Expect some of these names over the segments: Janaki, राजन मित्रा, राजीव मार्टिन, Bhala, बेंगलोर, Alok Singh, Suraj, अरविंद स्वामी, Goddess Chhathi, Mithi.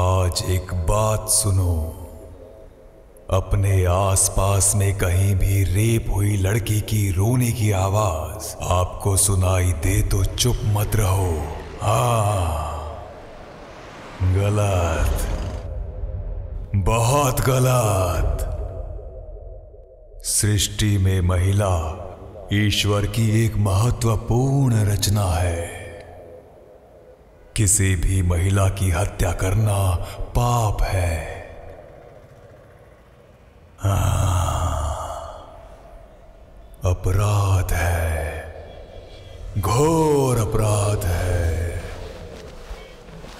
आज एक बात सुनो, अपने आसपास में कहीं भी रेप हुई लड़की की रोने की आवाज आपको सुनाई दे तो चुप मत रहो। हाँ, गलत, बहुत गलत। सृष्टि में महिला ईश्वर की एक महत्वपूर्ण रचना है। किसी भी महिला की हत्या करना पाप है। अपराध है, घोर अपराध है।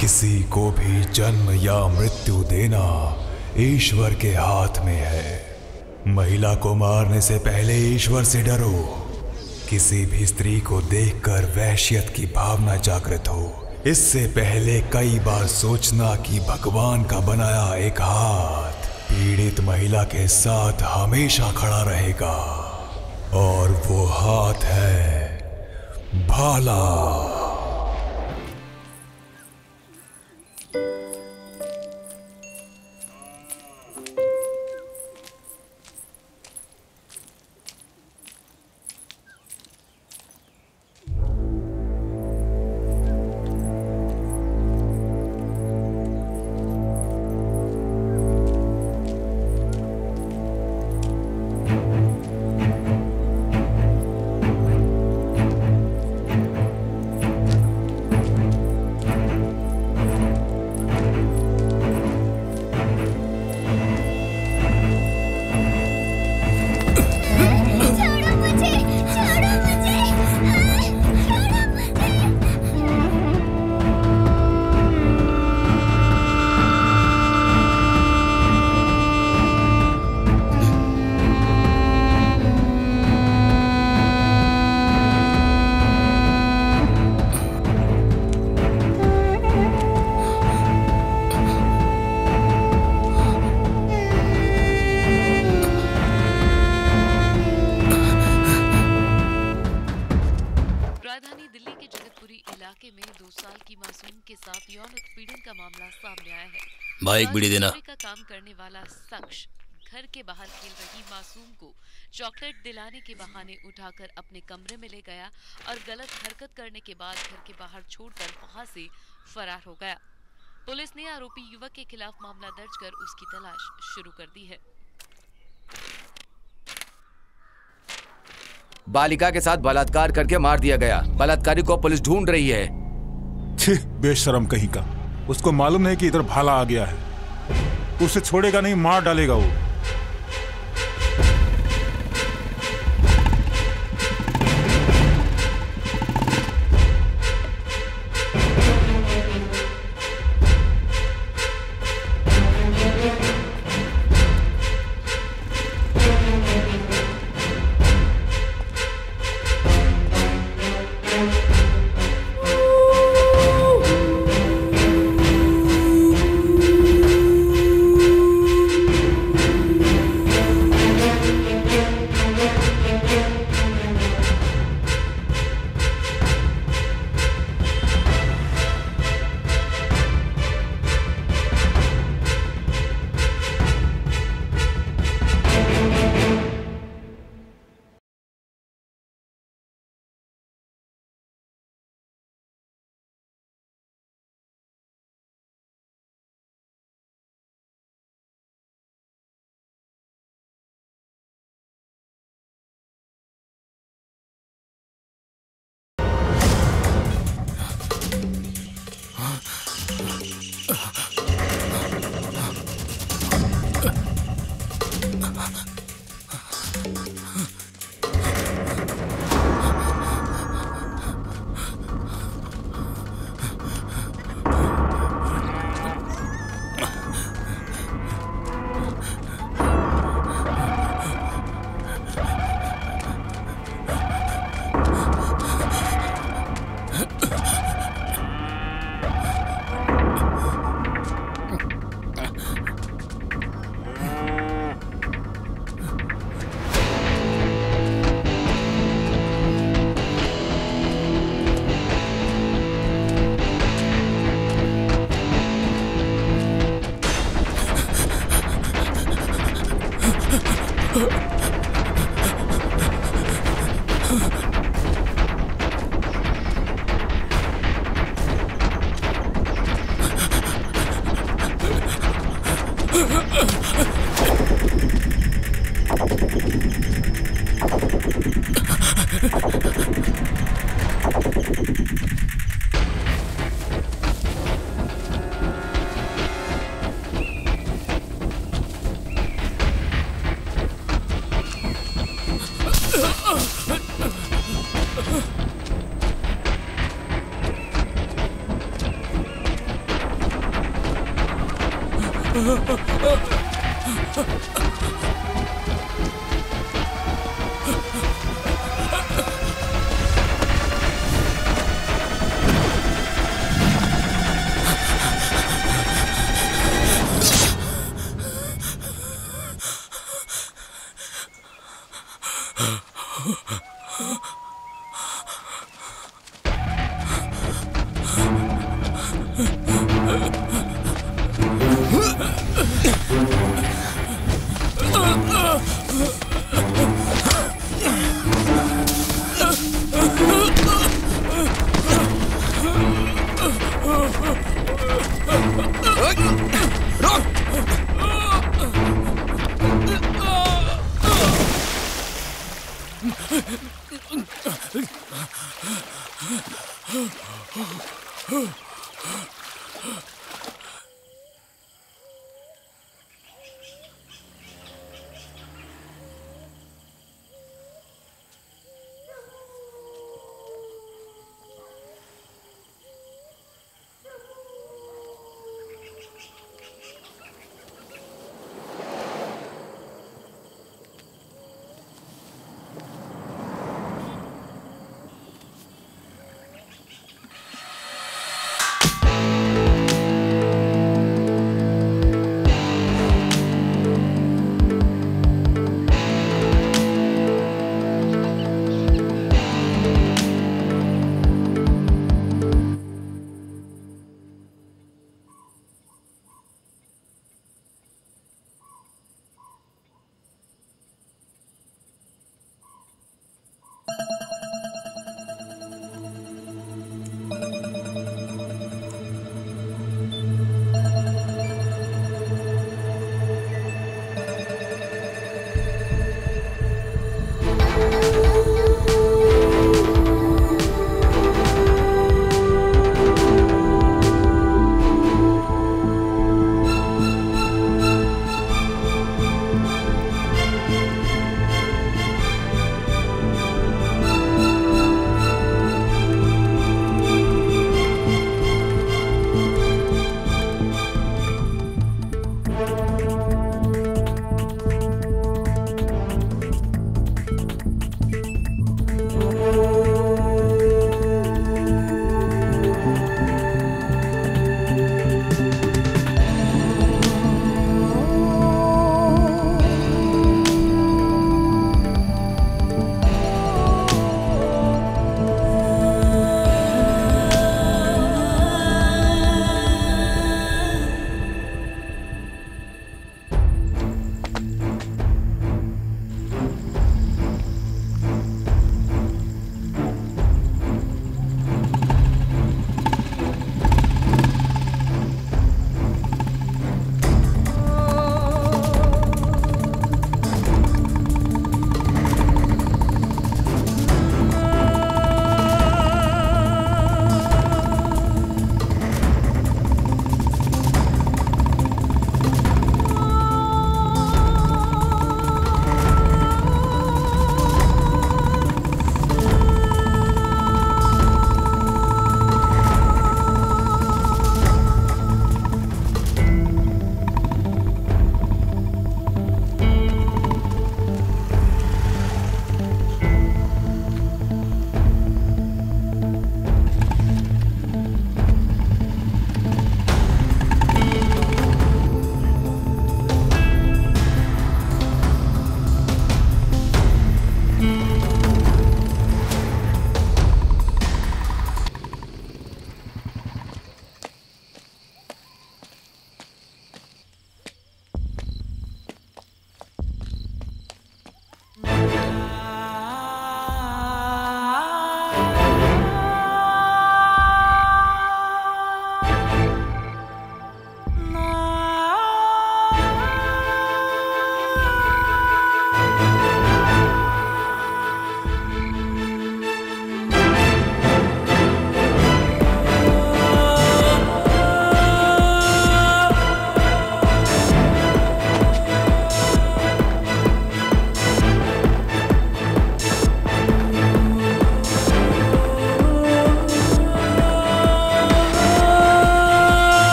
किसी को भी जन्म या मृत्यु देना ईश्वर के हाथ में है। महिला को मारने से पहले ईश्वर से डरो। किसी भी स्त्री को देखकर वहशियत की भावना जागृत हो, इससे पहले कई बार सोचना कि भगवान का बनाया एक हाथ पीड़ित महिला के साथ हमेशा खड़ा रहेगा, और वो हाथ है भाला। एक बीड़ी देना। का काम करने वाला शख्स घर के बाहर खेल रही मासूम को चॉकलेट दिलाने के बहाने उठाकर अपने कमरे में ले गया और गलत हरकत करने के बाद घर के बाहर छोड़कर वहां से फरार हो गया। पुलिस ने आरोपी युवक के खिलाफ मामला दर्ज कर उसकी तलाश शुरू कर दी है। बालिका के साथ बलात्कार करके मार दिया गया। बलात्कारी को पुलिस ढूंढ रही है। बेशरम कहीं का। उसको मालूम नहीं कि इधर भाला आ गया है। उसे छोड़ेगा नहीं, मार डालेगा वो।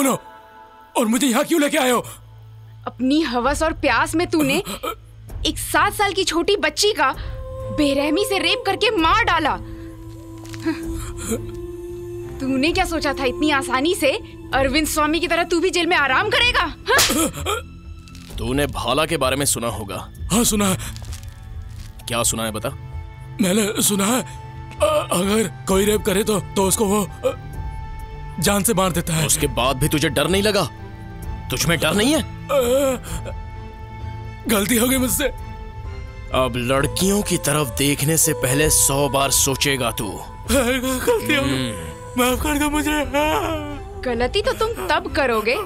कौन हो और मुझे यहाँ क्यों लेके आए हो? अपनी हवस और प्यास में तूने एक 7 साल की छोटी बच्ची का बेरहमी से रेप करके मार डाला। तूने क्या सोचा था इतनी आसानी से अरविंद स्वामी की तरह तू भी जेल में आराम करेगा? तूने भाला के बारे में सुना होगा। हाँ सुना है। क्या सुना है बता? मैंने सुना है अगर कोई रेप करे तो उसको वो जान से मार देता है। उसके बाद भी तुझे डर नहीं लगा? तुझ में डर नहीं है? गलती हो गई मुझसे। अब लड़कियों की तरफ देखने से पहले 100 बार सोचेगा तू। गलती हो गई, माफ कर दो मुझे। गलती तो तुम तब करोगे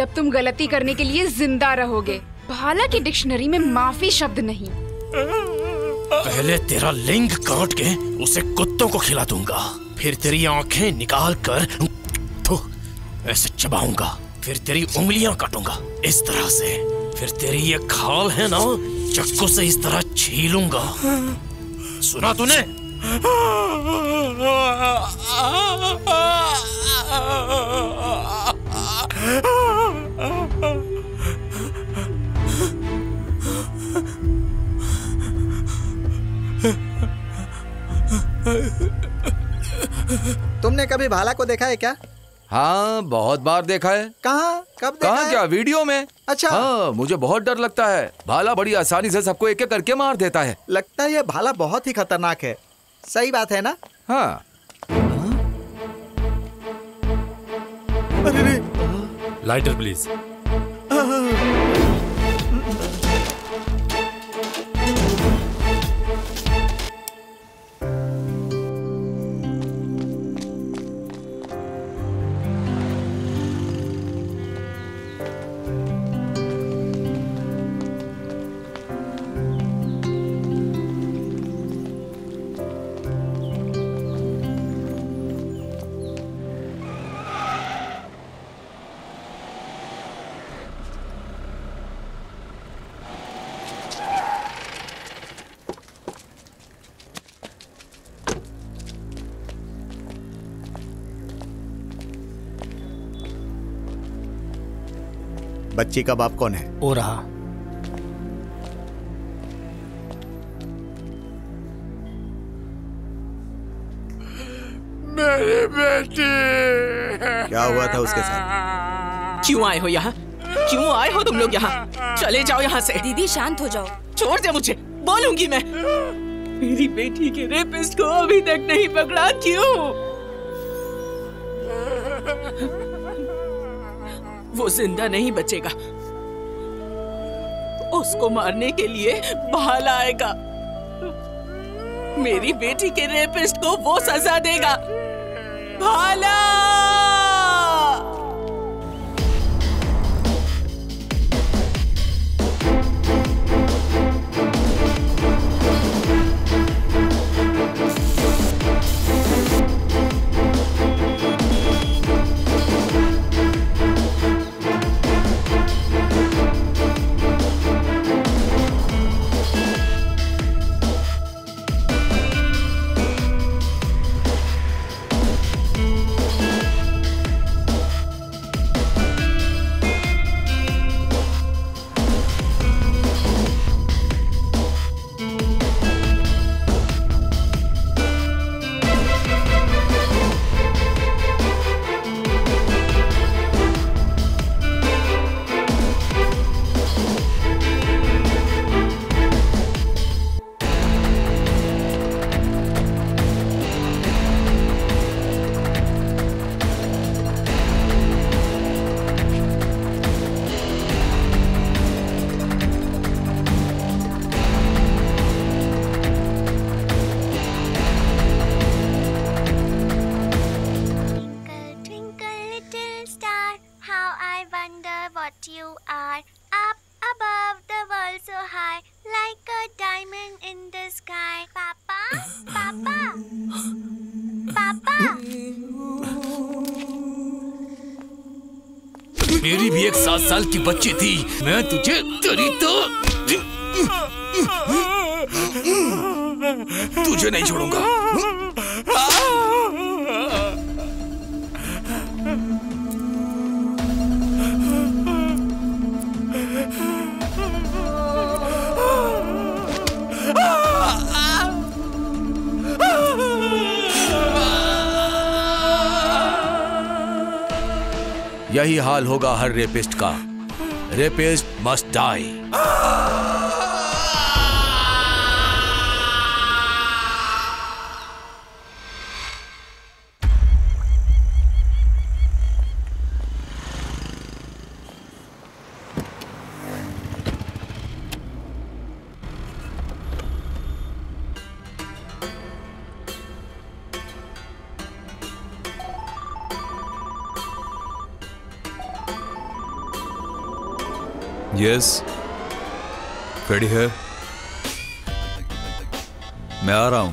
जब तुम गलती करने के लिए जिंदा रहोगे। भाला की डिक्शनरी में माफी शब्द नहीं। पहले तेरा लिंग काट के उसे कुत्तों को खिला दूंगा, फिर तेरी आंखें निकाल कर तो ऐसे चबाऊंगा, फिर तेरी उंगलियां काटूंगा इस तरह से, फिर तेरी ये खाल है ना चक्कू से इस तरह छीलूंगा। सुना तूने? तुमने कभी भाला को देखा है क्या? हाँ बहुत बार देखा है। कहाँ? कब देखा? कहाँ क्या? वीडियो में। अच्छा। हाँ मुझे बहुत डर लगता है। भाला बड़ी आसानी से सबको एक एक करके मार देता है। लगता है ये भाला बहुत ही खतरनाक है। सही बात है ना? हाँ। अरे लाइटर प्लीज। बच्ची का बाप कौन है? ओ रहा। मेरी बेटी। क्या हुआ था उसके साथ? क्यों आए हो यहाँ? क्यों आए हो तुम लोग यहाँ? चले जाओ यहाँ से। दीदी शांत हो जाओ। छोड़ दे मुझे, बोलूंगी मैं। मेरी बेटी के रेपिस्ट को अभी तक नहीं पकड़ा क्यों? वो जिंदा नहीं बचेगा। उसको मारने के लिए भाला आएगा। मेरी बेटी के रेपिस्ट को वो सजा देगा। भाला! मेरी भी एक 7 साल की बच्ची थी। मैं तुझे तेरी तो तुझे नहीं छोड़ूंगा। यही हाल होगा हर रेपिस्ट का। Rapist must die. Yes, ready है, मैं आ रहा हूं।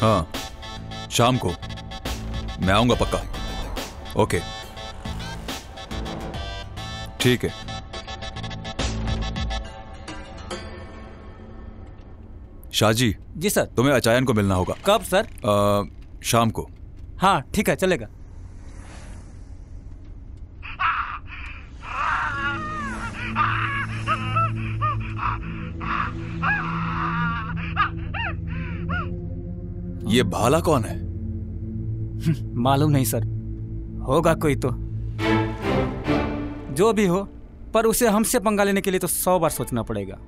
हाँ, शाम को मैं आऊंगा पक्का। ओके, ठीक है। शाहजी। जी सर। तुम्हें आचार्यन को मिलना होगा। कब सर? शाम को। हाँ ठीक है, चलेगा। ये भाला कौन है? मालूम नहीं सर, होगा कोई तो। जो भी हो, पर उसे हमसे पंगा लेने के लिए तो 100 बार सोचना पड़ेगा।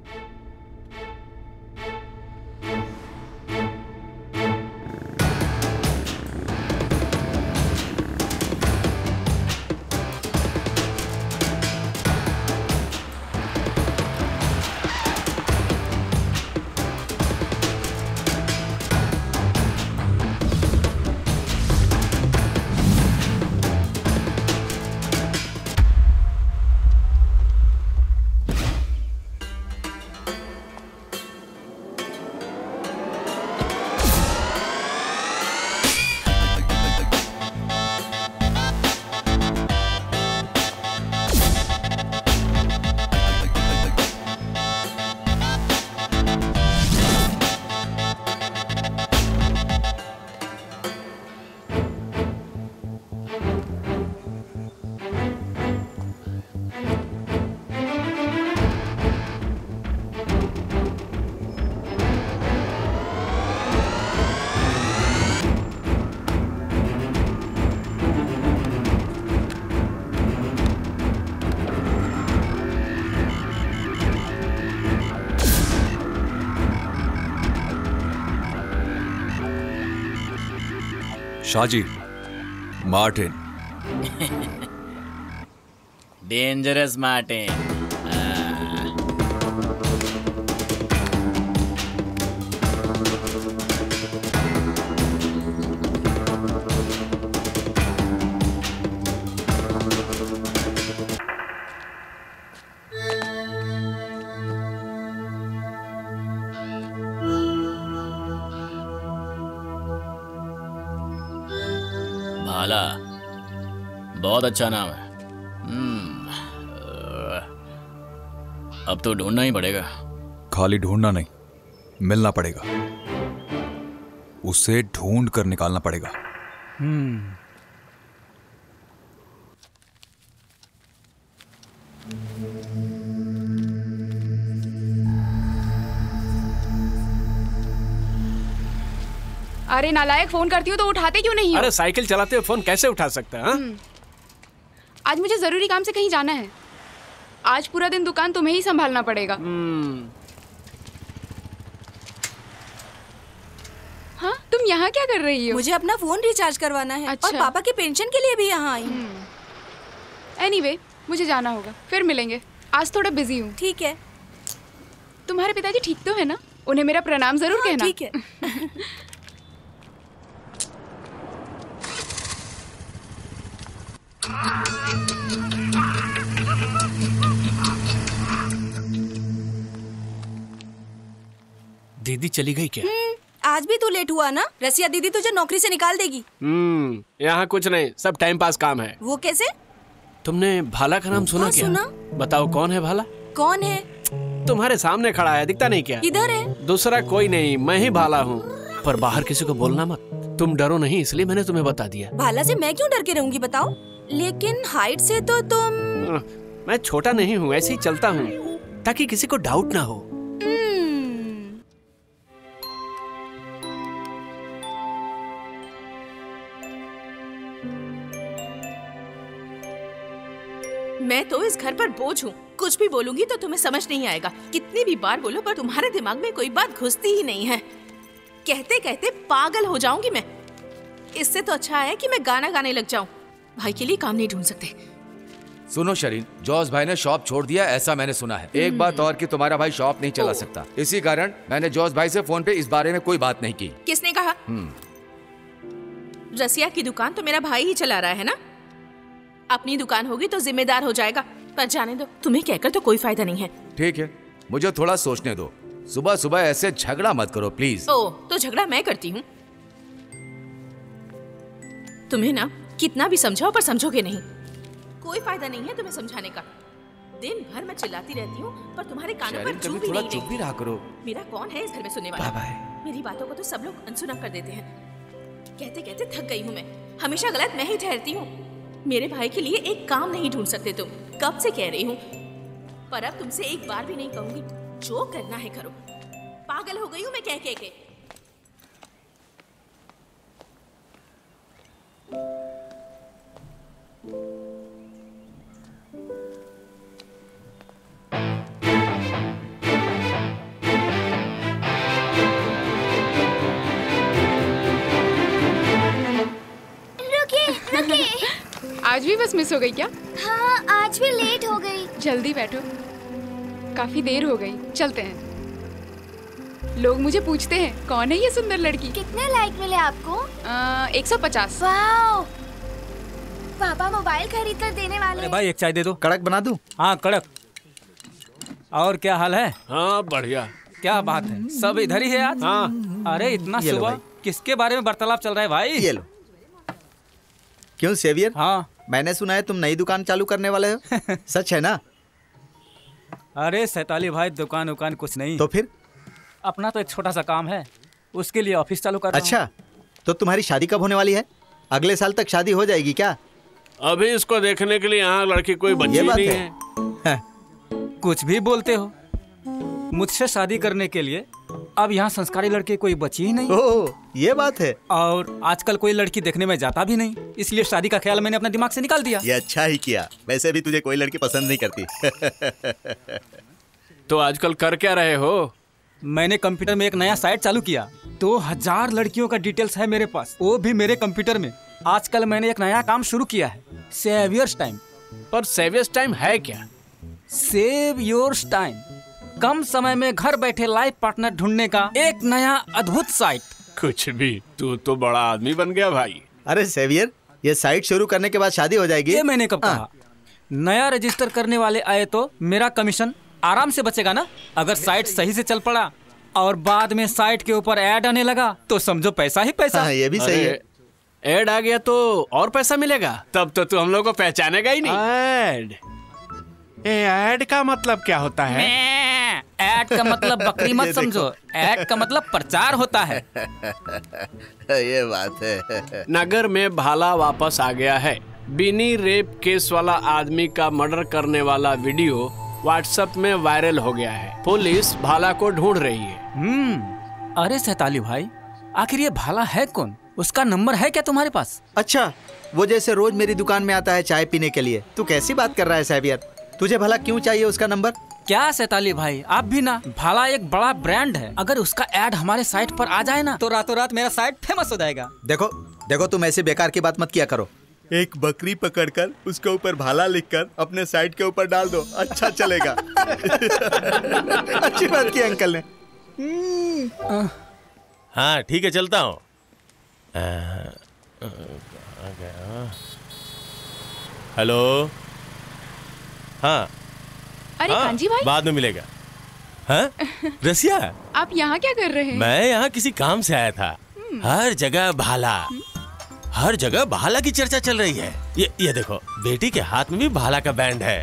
राजीव मार्टिन। Dangerous Martin. बहुत अच्छा नाम है। अब तो ढूंढना ही पड़ेगा। खाली ढूंढना नहीं, मिलना पड़ेगा। उसे ढूंढ कर निकालना पड़ेगा। अरे नालायक, फोन करती हो तो उठाते क्यों नहीं हो? अरे साइकिल चलाते हो, फोन कैसे उठा सकता है? आज मुझे जरूरी काम से कहीं जाना है। आज पूरा दिन दुकान तुम्हें ही संभालना पड़ेगा। हाँ, तुम यहाँ क्या कर रही हो? मुझे अपना फोन रिचार्ज करवाना है। अच्छा। और पापा के पेंशन के लिए भी यहाँ आई हूँ। एनीवे, मुझे जाना होगा, फिर मिलेंगे। आज थोड़ा बिजी हूँ। ठीक है। तुम्हारे पिताजी ठीक तो है ना? उन्हें मेरा प्रणाम जरूर कहना। ठीक है। दीदी चली गई क्या? आज भी तू लेट हुआ ना? रसिया दीदी तुझे नौकरी से निकाल देगी। यहाँ कुछ नहीं, सब टाइम पास काम है। वो कैसे? तुमने भाला का नाम सुना क्या? सुना। बताओ कौन है भाला? कौन है? तुम्हारे सामने खड़ा है, दिखता नहीं क्या? इधर है। दूसरा कोई नहीं, मैं ही भाला हूँ। पर बाहर किसी को बोलना मत। तुम डरो नहीं, इसलिए मैंने तुम्हें बता दिया। भाला से मैं क्यों डर के रहूँगी बताओ? लेकिन हाइट से तो तुम। मैं छोटा नहीं हूँ, ऐसे ही चलता हूँ ताकि किसी को डाउट ना हो। मैं तो इस घर पर बोझ हूँ। कुछ भी बोलूंगी तो तुम्हें समझ नहीं आएगा। कितनी भी बार बोलो पर तुम्हारे दिमाग में कोई बात घुसती ही नहीं है। कहते कहते पागल हो जाऊंगी मैं। इससे तो अच्छा है कि मैं गाना गाने लग जाऊं। भाई के लिए काम नहीं ढूंढ सकते। सुनो शरीन, जॉस भाई ने शॉप छोड़ दिया ऐसा मैंने सुना है। एक बात और कि तुम्हारा भाई शॉप नहीं चला सकता, इसी कारण मैंने जॉस भाई से फोन पे इस बारे में कोई बात नहीं की। किसने कहा? रसिया की दुकान तो मेरा भाई ही चला रहा है ना। अपनी दुकान होगी तो जिम्मेदार हो जाएगा, पर जाने दो, तुम्हें कहकर तो कोई फायदा नहीं है। ठीक है, मुझे थोड़ा सोचने दो। सुबह सुबह ऐसे झगड़ा मत करो प्लीज। ओ, तो झगड़ा मैं करती हूँ? तुम्हें ना कितना भी समझाओ पर समझोगे नहीं। कोई फायदा नहीं है तुम्हें समझाने का। दिन भर मैं चिल्लाती रहती हूँ पर तुम्हारे कानों पर चुप भी नहीं। चुप भी रहा करो। मेरा कौन है इस घर में सुनने वाला? मेरी बातों को तो सब लोग अनसुना कर देते हैं। कहते कहते थक गई हूँ मैं। हमेशा गलत मैं ही ठहरती हूँ। मेरे भाई के लिए एक काम नहीं ढूंढ सकते तुम? कब से कह रही हूँ, पर अब तुमसे एक बार भी नहीं कहूँगी। जो करना है करो। पागल हो गई हूँ मैं कह कह के। आज भी बस मिस हो गई क्या? हाँ, आज भी लेट हो गई। जल्दी बैठो, काफी देर हो गई। चलते हैं। लोग मुझे पूछते हैं कौन है ये सुंदर लड़की। कितने लाइक मिले आपको? 150। वाव, पापा मोबाइल खरीद कर देने वाले। अरे भाई एक चाय दे दो। कड़क बना दूं? हाँ कड़क। और क्या हाल है? हाँ बढ़िया। क्या बात है, सब इधर ही है आज? हाँ। अरे इतना सुबह किसके बारे में वार्तालाप चल रहा है भाई? ये लो। क्यों सेवियर? हाँ, मैंने सुना है तुम नई दुकान चालू करने वाले हो। सच है ना? अरे सैताली भाई, दुकान उकान कुछ नहीं। तो फिर? अपना तो एक छोटा सा काम है, उसके लिए ऑफिस चालू कर रहा हूं। अच्छा, तो तुम्हारी शादी कब होने वाली है? अगले साल तक शादी हो जाएगी क्या? अभी इसको देखने के लिए यहाँ लड़की कोई बची नहीं है। है। कुछ भी बोलते हो। मुझसे शादी करने के लिए अब यहाँ संस्कारी लड़के कोई बची ही नहीं। ओह, ये बात है। और आजकल कोई लड़की देखने में जाता भी नहीं, इसलिए शादी का ख्याल मैंने अपने दिमाग से निकाल दिया। ये अच्छा ही किया, वैसे भी तुझे कोई लड़की पसंद नहीं करती। तो आजकल कर क्या रहे हो? मैंने कंप्यूटर में एक नया साइट चालू किया। 2000 लड़कियों का डिटेल्स है मेरे पास, वो भी मेरे कंप्यूटर में। आजकल मैंने एक नया काम शुरू किया है, सेव योर टाइम। पर सेव योर टाइम है क्या? सेव योर टाइम, कम समय में घर बैठे लाइफ पार्टनर ढूंढने का एक नया अद्भुत साइट। कुछ भी, तू तो बड़ा आदमी बन गया भाई। अरे सेवियर, ये साइट शुरू करने के बाद शादी हो जाएगी? ये मैंने कब कहा? नया रजिस्टर करने वाले आए तो मेरा कमीशन आराम से बचेगा ना। अगर साइट सही से चल पड़ा और बाद में साइट के ऊपर एड आने लगा तो समझो पैसा ही पैसा। हाँ, ये भी सही है। एड आ गया तो और पैसा मिलेगा। तब तो तू हम लोग को पहचानेगा ही नहीं। एड का मतलब क्या होता है? एड का मतलब बकरी मत समझो, एड का मतलब प्रचार होता है। ये बात है। नगर में भाला वापस आ गया है। बिनी रेप केस वाला आदमी का मर्डर करने वाला वीडियो व्हाट्सएप में वायरल हो गया है। पुलिस भाला को ढूंढ रही है। अरे सैताली भाई, आखिर ये भाला है कौन? उसका नंबर है क्या तुम्हारे पास? अच्छा, वो जैसे रोज मेरी दुकान में आता है चाय पीने के लिए। तू कैसी बात कर रहा है साबियर? तुझे भला क्यों चाहिए उसका नंबर? क्या सैताली भाई, आप भी ना। भाला एक बड़ा ब्रांड है, अगर उसका एड हमारे साइट पर आ जाए ना तो रातों रात मेरा साइट फेमस हो जाएगा। देखो देखो, तुम ऐसे बेकार की बात मत किया करो। एक बकरी पकड़कर उसके ऊपर भाला लिखकर अपने साइट के ऊपर डाल दो, अच्छा चलेगा। अच्छी बात की अंकल ने। हाँ ठीक है, चलता हूँ। हेलो। हाँ। अरे हाँ, कांजी भाई बाद में मिलेगा। हाँ? रसिया, आप यहाँ क्या कर रहे हैं? मैं यहाँ किसी काम से आया था। हर जगह भाला की चर्चा चल रही है। ये देखो, बेटी के हाथ में भी भाला का बैंड है।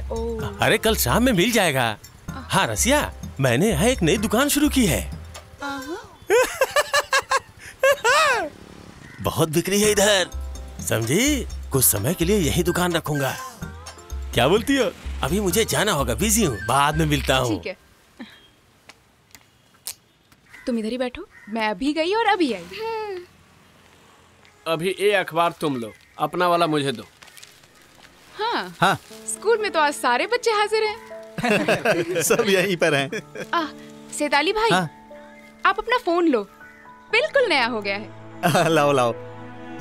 अरे कल शाम में मिल जाएगा। हाँ रसिया, मैंने यहाँ एक नई दुकान शुरू की है। बहुत बिक्री है इधर, समझी? कुछ समय के लिए यही दुकान रखूंगा। क्या बोलती हो? अभी मुझे जाना होगा, बिजी हूँ, बाद में मिलता हूँ। ठीक है, तुम इधर ही बैठो। मैं अभी गई और अभी आई। अभी ये अखबार तुम लो, अपना वाला मुझे दो। हाँ, हाँ। स्कूल में तो आज सारे बच्चे हाजिर हैं। सब यहीं पर हैं। सैताली भाई, हाँ? आप अपना फोन लो, बिल्कुल नया हो गया है। लाओ लाओ,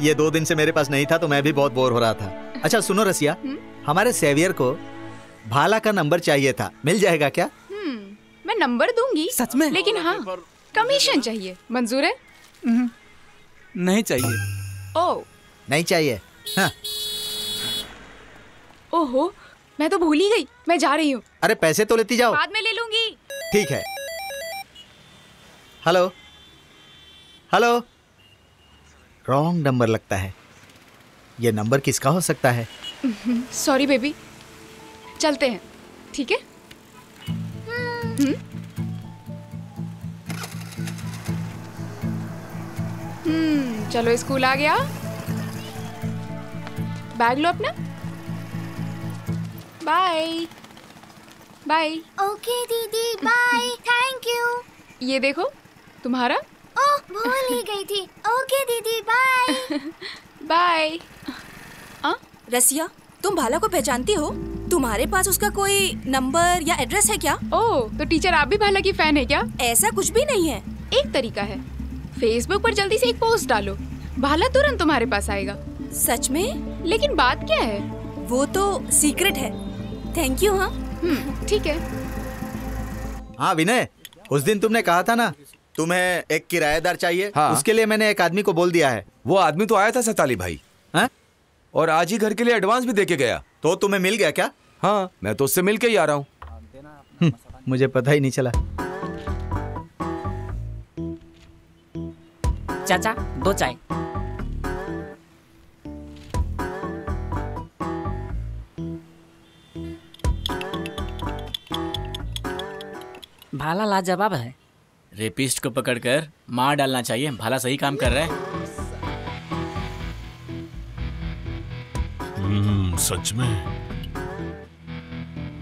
ये 2 दिन से मेरे पास नहीं था तो मैं भी बहुत बोर हो रहा था। अच्छा सुनो रसिया, हमारे सेवियर को भाला का नंबर चाहिए था, मिल जाएगा क्या? मैं नंबर दूंगी सच में, लेकिन हाँ कमीशन चाहिए, मंजूर है? नहीं चाहिए। ओ नहीं चाहिए? हाँ। ओहो, मैं तो भूल ही गई, मैं जा रही हूँ। अरे पैसे तो लेती जाओ, बाद में ले लूंगी। ठीक है। हेलो हेलो, रॉन्ग नंबर लगता है। ये नंबर किसका हो सकता है? सॉरी बेबी, चलते हैं। ठीक है। चलो स्कूल आ गया। बैग लो अपना। Bye bye. ओके दीदी, बाय। Thank you. ये देखो तुम्हारा। ओह भूल ही गई थी। ओके दीदी, बाय बाय। रसिया, तुम भाला को पहचानती हो? तुम्हारे पास उसका कोई नंबर या एड्रेस है क्या? ओह, तो टीचर आप भी भाला की फैन है क्या? ऐसा कुछ भी नहीं है। एक तरीका है, फेसबुक पर जल्दी से एक पोस्ट डालो, भाला तुरंत तुम्हारे पास आएगा। सच में? लेकिन बात क्या है? वो तो सीक्रेट है। Thank you. हाँ ठीक है। हाँ विनय, उस दिन तुमने कहा था ना तुम्हें एक किराएदार चाहिए। हाँ। उसके लिए मैंने एक आदमी को बोल दिया है। वो आदमी तो आया था सैताली भाई। हाँ? और आज ही घर के लिए एडवांस भी दे के गया। तो तुम्हें मिल गया क्या? हाँ, मैं तो उससे मिल के ही आ रहा हूँ। मुझे पता ही नहीं चला। चाचा, 2 चाय। भाला लाजवाब है। रेपिस्ट को पकड़कर मार डालना चाहिए। भाला सही काम कर रहा है। सच में।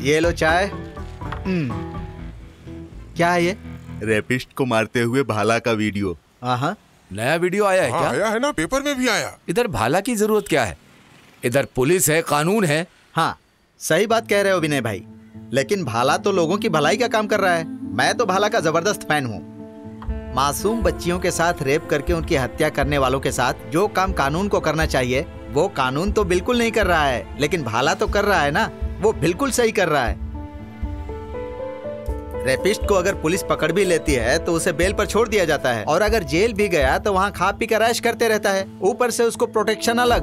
ये लो चाय। क्या है ये? रेपिस्ट को मारते हुए भाला का वीडियो। आहा, नया वीडियो आया है क्या? आया है ना, पेपर में भी आया। इधर भाला की जरूरत क्या है? इधर पुलिस है, कानून है। हाँ सही बात कह रहे हो विनय भाई, लेकिन भाला तो लोगों की भलाई का काम कर रहा है। मैं तो भाला का जबरदस्त फैन हूँ। मासूम बच्चियों के साथ रेप करके उनकी हत्या करने वालों के साथ जो काम कानून को करना चाहिए वो कानून तो बिल्कुल नहीं कर रहा है, लेकिन भाला तो कर रहा है ना, वो बिल्कुल सही कर रहा है। रेपिस्ट को अगर पुलिस पकड़ भी लेती है तो उसे बेल पर छोड़ दिया जाता है, और अगर जेल भी गया तो वहाँ खा पी कर ऐश करते रहता है, ऊपर से उसको प्रोटेक्शन अलग।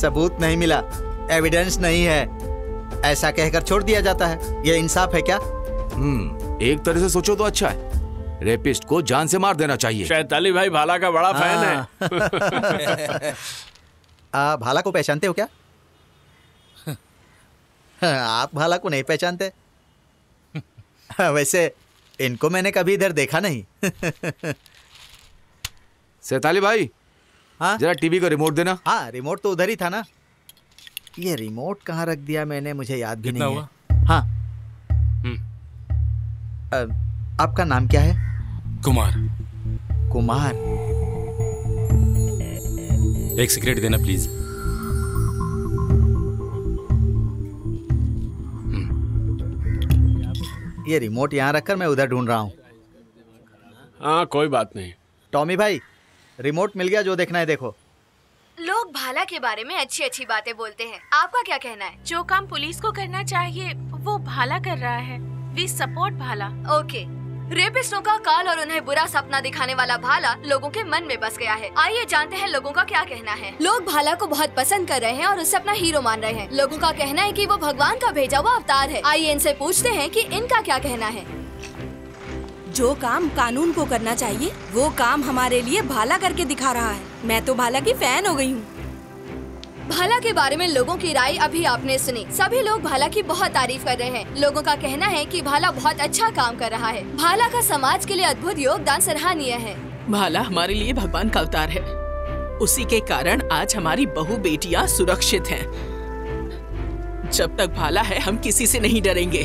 सबूत नहीं मिला, एविडेंस नहीं है, ऐसा कहकर छोड़ दिया जाता है। ये इंसाफ है क्या? एक तरह से सोचो तो अच्छा है। रेपिस्ट को जान से मार देना चाहिए। सैताली भाई भाला का बड़ा फैन है। भाला को पहचानते हो क्या? आप भाला को नहीं पहचानते? वैसे इनको मैंने कभी इधर देखा नहीं। सैताली भाई, हाँ जरा टीवी को रिमोट देना। हाँ रिमोट तो उधर ही था ना। ये रिमोट कहाँ रख दिया मैंने, मुझे याद भी नहीं हुआ। हाँ। आपका नाम क्या है? कुमार। कुमार, एक सिगरेट देना प्लीज। ये रिमोट यहाँ रखकर मैं उधर ढूंढ रहा हूँ। हाँ कोई बात नहीं। टॉमी भाई, रिमोट मिल गया, जो देखना है देखो। लोग भाला के बारे में अच्छी अच्छी बातें बोलते हैं, आपका क्या कहना है? जो काम पुलिस को करना चाहिए वो भाला कर रहा है। We support Bhala. ओके। रेपिस्टों का काल और उन्हें बुरा सपना दिखाने वाला भाला लोगों के मन में बस गया है। आइए जानते हैं लोगों का क्या कहना है। लोग भाला को बहुत पसंद कर रहे हैं और उसे अपना हीरो मान रहे हैं। लोगों का कहना है कि वो भगवान का भेजा हुआ अवतार है। आइए इनसे पूछते हैं कि इनका क्या कहना है। जो काम कानून को करना चाहिए वो काम हमारे लिए भाला करके दिखा रहा है। मैं तो भाला की फैन हो गई हूँ। भाला के बारे में लोगों की राय अभी आपने सुनी। सभी लोग भाला की बहुत तारीफ कर रहे हैं। लोगों का कहना है कि भाला बहुत अच्छा काम कर रहा है। भाला का समाज के लिए अद्भुत योगदान सराहनीय है। भाला हमारे लिए भगवान का अवतार है, उसी के कारण आज हमारी बहु बेटियां सुरक्षित हैं। जब तक भाला है हम किसी से नहीं डरेंगे।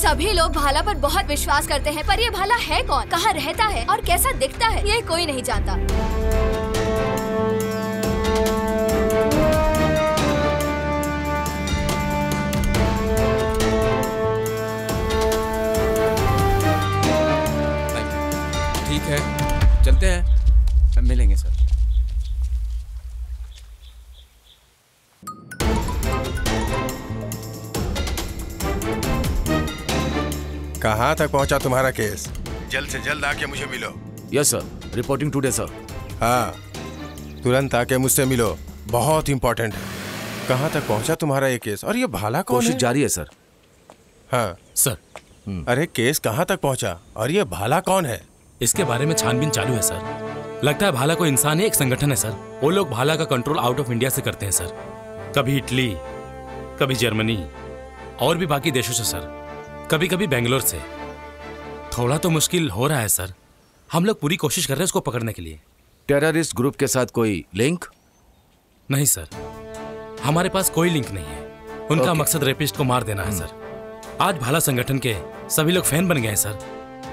सभी लोग भाला पर बहुत विश्वास करते हैं, पर ये भाला है कौन, कहाँ रहता है और कैसा दिखता है ये कोई नहीं जानता। है, चलते हैं, मिलेंगे सर। कहाँ तक पहुँचा तुम्हारा केस? जल्द से जल्द आके मुझे मिलो। Yes sir, reporting today sir. हाँ, तुरंत आके मुझसे मिलो, बहुत इंपॉर्टेंट है। कहाँ तक पहुँचा तुम्हारा ये केस? और ये भाला कौन है? कोशिश जारी है सर। हाँ सर। अरे केस कहाँ तक पहुँचा और ये भाला कौन है? इसके बारे में छानबीन चालू है सर। लगता है भाला कोई इंसान है, एक संगठन है सर। वो लोग भाला का कंट्रोल आउट ऑफ इंडिया से करते हैं सर, कभी इटली, कभी जर्मनी और भी बाकी देशों से सर, कभी कभी बेंगलोर से। थोड़ा तो मुश्किल हो रहा है सर, हम लोग पूरी कोशिश कर रहे हैं उसको पकड़ने के लिए। टेररिस्ट ग्रुप के साथ कोई लिंक? नहीं सर, हमारे पास कोई लिंक नहीं है। उनका मकसद रेपिस्ट को मार देना है सर। आज भाला संगठन के सभी लोग फैन बन गए हैं सर।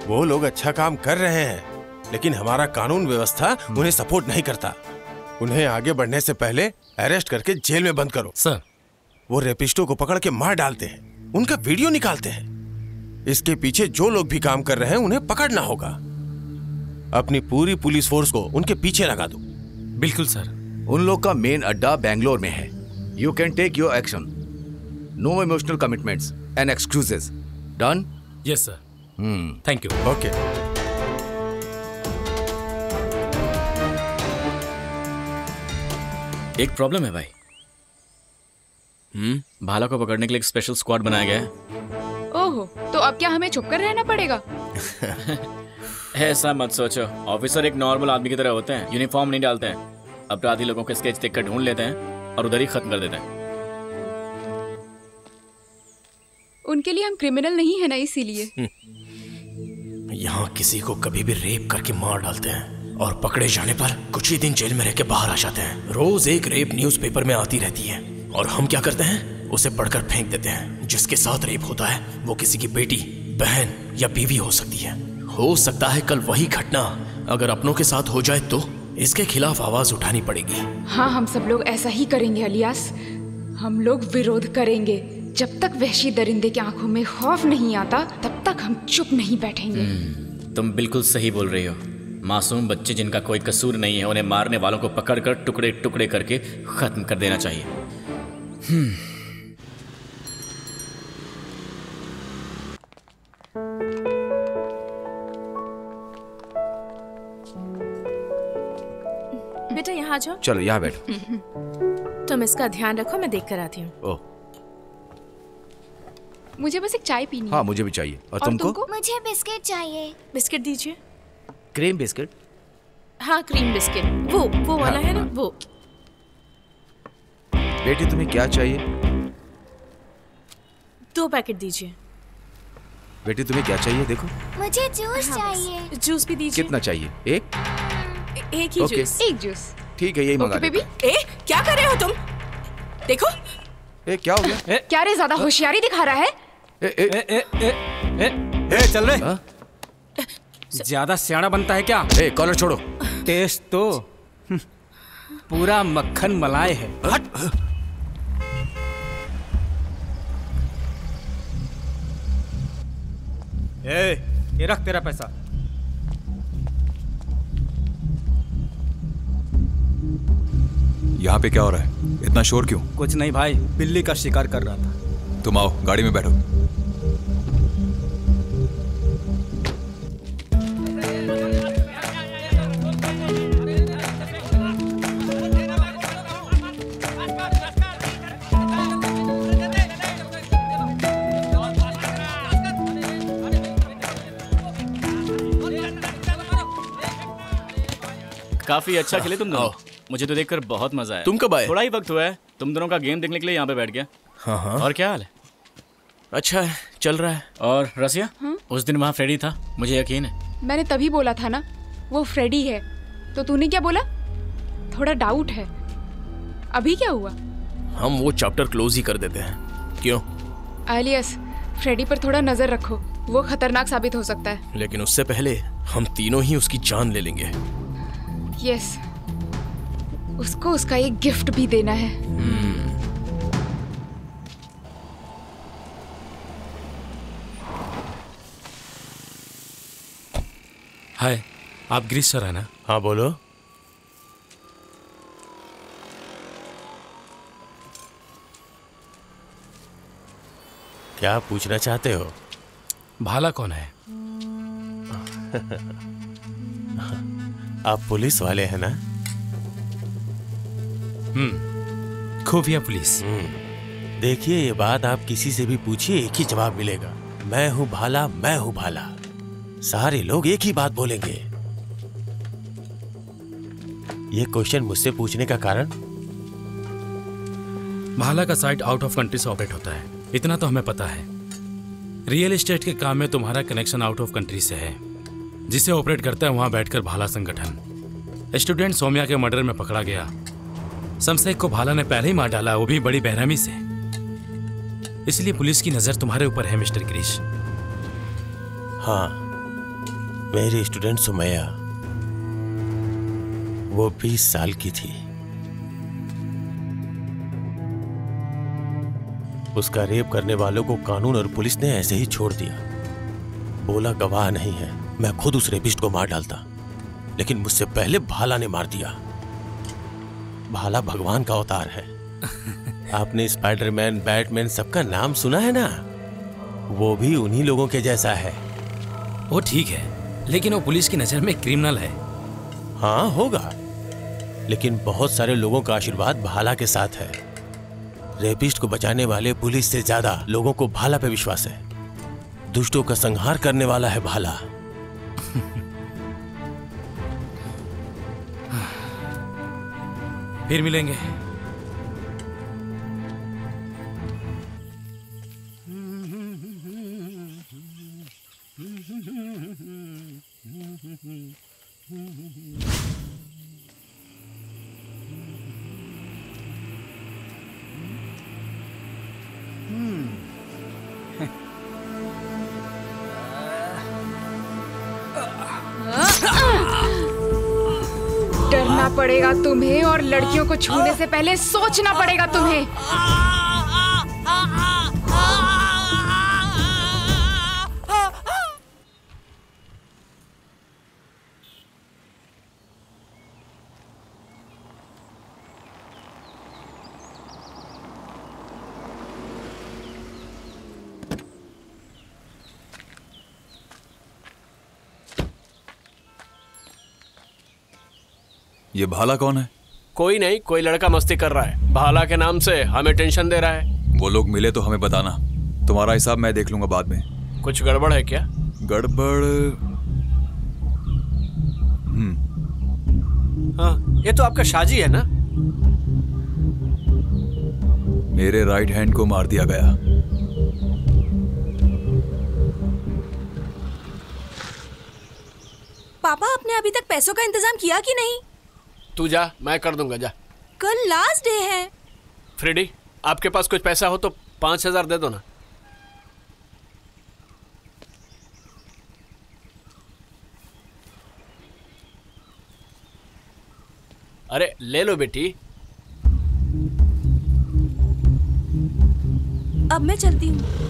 वो लोग अच्छा काम कर रहे हैं, लेकिन हमारा कानून व्यवस्था उन्हें सपोर्ट नहीं करता। उन्हें आगे बढ़ने से पहले अरेस्ट करके जेल में बंद करो सर। वो रेपिस्टों को पकड़ के मार डालते हैं, उनका वीडियो निकालते हैं। इसके पीछे जो लोग भी काम कर रहे हैं उन्हें पकड़ना होगा। अपनी पूरी पुलिस फोर्स को उनके पीछे लगा दो। बिल्कुल सर। उन लोग का मेन अड्डा बेंगलोर में है। You can take your action, no emotional commitments and excuses. Done? Yes sir. Thank you. Okay. एक प्रॉब्लम है भाई। भाला को पकड़ने के लिए एक स्पेशल स्क्वाड बनाया गया है। ओहो, तो अब क्या हमें छुपकर रहना पड़ेगा? ऐसा मत सोचो, ऑफिसर एक नॉर्मल आदमी की तरह होते हैं, यूनिफॉर्म नहीं डालते हैं। अपराधी लोगों के स्केच देखकर ढूंढ लेते हैं और उधर ही खत्म कर देते हैं। उनके लिए हम क्रिमिनल नहीं है ना, इसीलिए। यहाँ किसी को कभी भी रेप करके मार डालते हैं और पकड़े जाने पर कुछ ही दिन जेल में रह के बाहर आ जाते हैं। रोज एक रेप न्यूज़पेपर में आती रहती है और हम क्या करते हैं, उसे पढ़कर फेंक देते हैं। जिसके साथ रेप होता है वो किसी की बेटी, बहन या बीवी हो सकती है। हो सकता है कल वही घटना अगर अपनों के साथ हो जाए तो इसके खिलाफ आवाज उठानी पड़ेगी। हाँ, हम सब लोग ऐसा ही करेंगे अलियास। हम लोग विरोध करेंगे। जब तक वहशी दरिंदे की आंखों में खौफ नहीं आता तब तक हम चुप नहीं बैठेंगे। तुम बिल्कुल सही बोल रही हो। मासूम बच्चे जिनका कोई कसूर नहीं है, उन्हें मारने वालों को पकड़ कर टुकड़े टुकड़े करके खत्म कर देना चाहिए। बेटा यहाँ आ जाओ। चलो यहाँ बैठो। तुम इसका ध्यान रखो, मैं देख कर आती हूँ। ओह, मुझे बस एक चाय पीनी है। हाँ, मुझे भी चाहिए। और तुमको? मुझे बिस्किट चाहिए। बिस्किट दीजिए। Cream biscuit? हाँ, क्रीम बिस्किट। वो वाला है ना वो। बेटी तुम्हें क्या चाहिए? 2 पैकेट दीजिए। बेटी तुम्हें क्या चाहिए? देखो, मुझे जूस चाहिए। जूस भी दीजिए। कितना चाहिए? एक ही जूस। एक जूस। ठीक है, यही मंगा बेबी। क्या कर रहे हो तुम? देखो क्या हो गया? क्या रे, ज्यादा होशियारी दिखा रहा है? चल रहे, ज्यादा सियाना बनता है क्या? कॉलर छोड़ो। टेस्ट तो पूरा मक्खन मलाई है। ये रख तेरा पैसा। यहाँ पे क्या हो रहा है? इतना शोर क्यों? कुछ नहीं भाई, बिल्ली का शिकार कर रहा था। तुम आओ, गाड़ी में बैठो। काफी अच्छा खेले तुम दोनों। मुझे तो देखकर बहुत मजा आया। तुम कब आए? थोड़ा ही वक्त हुआ है। तुम दोनों का गेम देखने के लिए यहाँ पे बैठ गया। हाँ। और क्या हाल है? अच्छा है, चल रहा है। और रसिया, उस दिन वहाँ फ्रेडी था, मुझे यकीन है। मैंने तभी बोला था ना वो फ्रेडी है। तो तूने क्या बोला? थोड़ा डाउट है। अभी क्या हुआ? हम वो चैप्टर क्लोज ही कर देते हैं। क्यों? अलियास, फ्रेडी पर थोड़ा नजर रखो, वो खतरनाक साबित हो सकता है। लेकिन उससे पहले हम तीनों ही उसकी जान ले लेंगे। यस, उसको उसका एक गिफ्ट भी देना है। हाय, आप गिरीश सर है ना? हाँ बोलो। क्या पूछना चाहते हो? भाला कौन है? आप पुलिस वाले हैं ना? खुफिया पुलिस। देखिए ये बात आप किसी से भी पूछिए एक ही जवाब मिलेगा, मैं हूँ भाला, मैं हूँ भाला। सारे लोग एक ही बात बोलेंगे। ये क्वेश्चन मुझसे पूछने का कारण? भाला का साइट आउट ऑफ कंट्री से ऑपरेट होता है, इतना तो हमें पता है। रियल एस्टेट के काम में तुम्हारा कनेक्शन आउट ऑफ कंट्री से है। जिसे ऑपरेट करता है वहां बैठकर भाला संगठन। स्टूडेंट सोम्या के मर्डर में पकड़ा गया, शमशेख को भाला ने पहले ही मार डाला, वो भी बड़ी बेरहमी से। इसलिए पुलिस की नजर तुम्हारे ऊपर है मिस्टर गिरीश। हाँ, मेरी स्टूडेंट सुमैया, वो 20 साल की थी। उसका रेप करने वालों को कानून और पुलिस ने ऐसे ही छोड़ दिया। बोला गवाह नहीं है, मैं खुद उस रेपिस्ट को मार डालता, लेकिन मुझसे पहले भाला ने मार दिया। भाला भगवान का अवतार है। आपने स्पाइडरमैन, बैटमैन सबका नाम सुना है ना, वो भी उन्हीं लोगों के जैसा है। वो ठीक है, लेकिन वो पुलिस की नजर में क्रिमिनल है। हाँ होगा, लेकिन बहुत सारे लोगों का आशीर्वाद भाला के साथ है। रेपिस्ट को बचाने वाले पुलिस से ज्यादा लोगों को भाला पे विश्वास है। दुष्टों का संहार करने वाला है भाला। फिर मिलेंगे। डरना पड़ेगा तुम्हें, और लड़कियों को छूने से पहले सोचना पड़ेगा तुम्हें। ये भाला कौन है? कोई नहीं, कोई लड़का मस्ती कर रहा है, भाला के नाम से हमें टेंशन दे रहा है। वो लोग मिले तो हमें बताना, तुम्हारा हिसाब मैं देख लूंगा बाद में। कुछ गड़बड़ है क्या? गड़बड़? हाँ, ये तो आपका शाजी है ना? मेरे राइट हैंड को मार दिया गया। पापा, आपने अभी तक पैसों का इंतजाम किया कि नहीं? तू जा, मैं कर दूंगा, जा। कल लास्ट डे है। फ्रेडी, आपके पास कुछ पैसा हो तो 5000 दे दो ना। अरे ले लो बेटी। अब मैं चलती हूँ।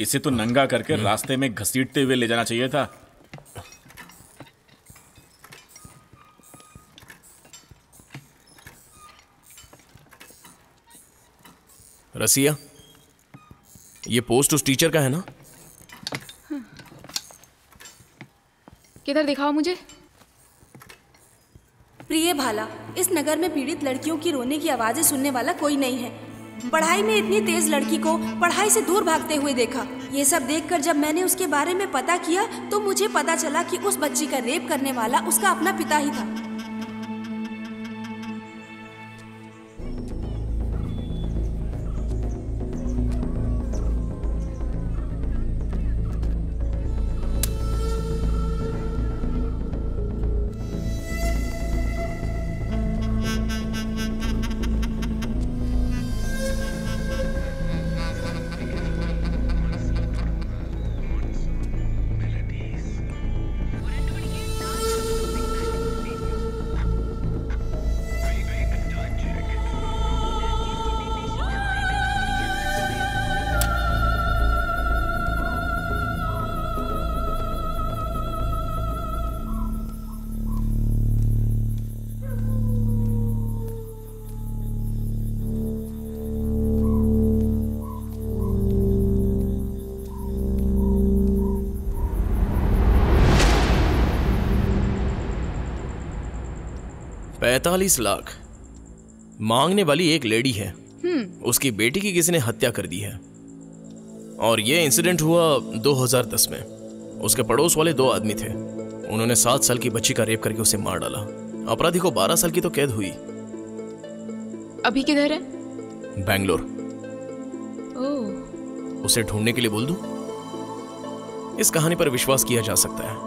इसे तो नंगा करके रास्ते में घसीटते हुए ले जाना चाहिए था। रसिया, ये पोस्ट उस टीचर का है ना? किधर? दिखाओ मुझे। प्रिय भाला, इस नगर में पीड़ित लड़कियों की रोने की आवाजें सुनने वाला कोई नहीं है। पढ़ाई में इतनी तेज लड़की को पढ़ाई से दूर भागते हुए देखा। ये सब देखकर जब मैंने उसके बारे में पता किया तो मुझे पता चला कि उस बच्ची का रेप करने वाला उसका अपना पिता ही था। 45 लाख मांगने वाली एक लेडी है, उसकी बेटी की किसी ने हत्या कर दी है और ये इंसिडेंट हुआ 2010 में। उसके पड़ोस वाले 2 आदमी थे, उन्होंने 7 साल की बच्ची का रेप करके उसे मार डाला। अपराधी को 12 साल की तो कैद हुई। अभी किधर है? बैंगलोर। ओह। उसे ढूंढने के लिए बोल दूं? इस कहानी पर विश्वास किया जा सकता है।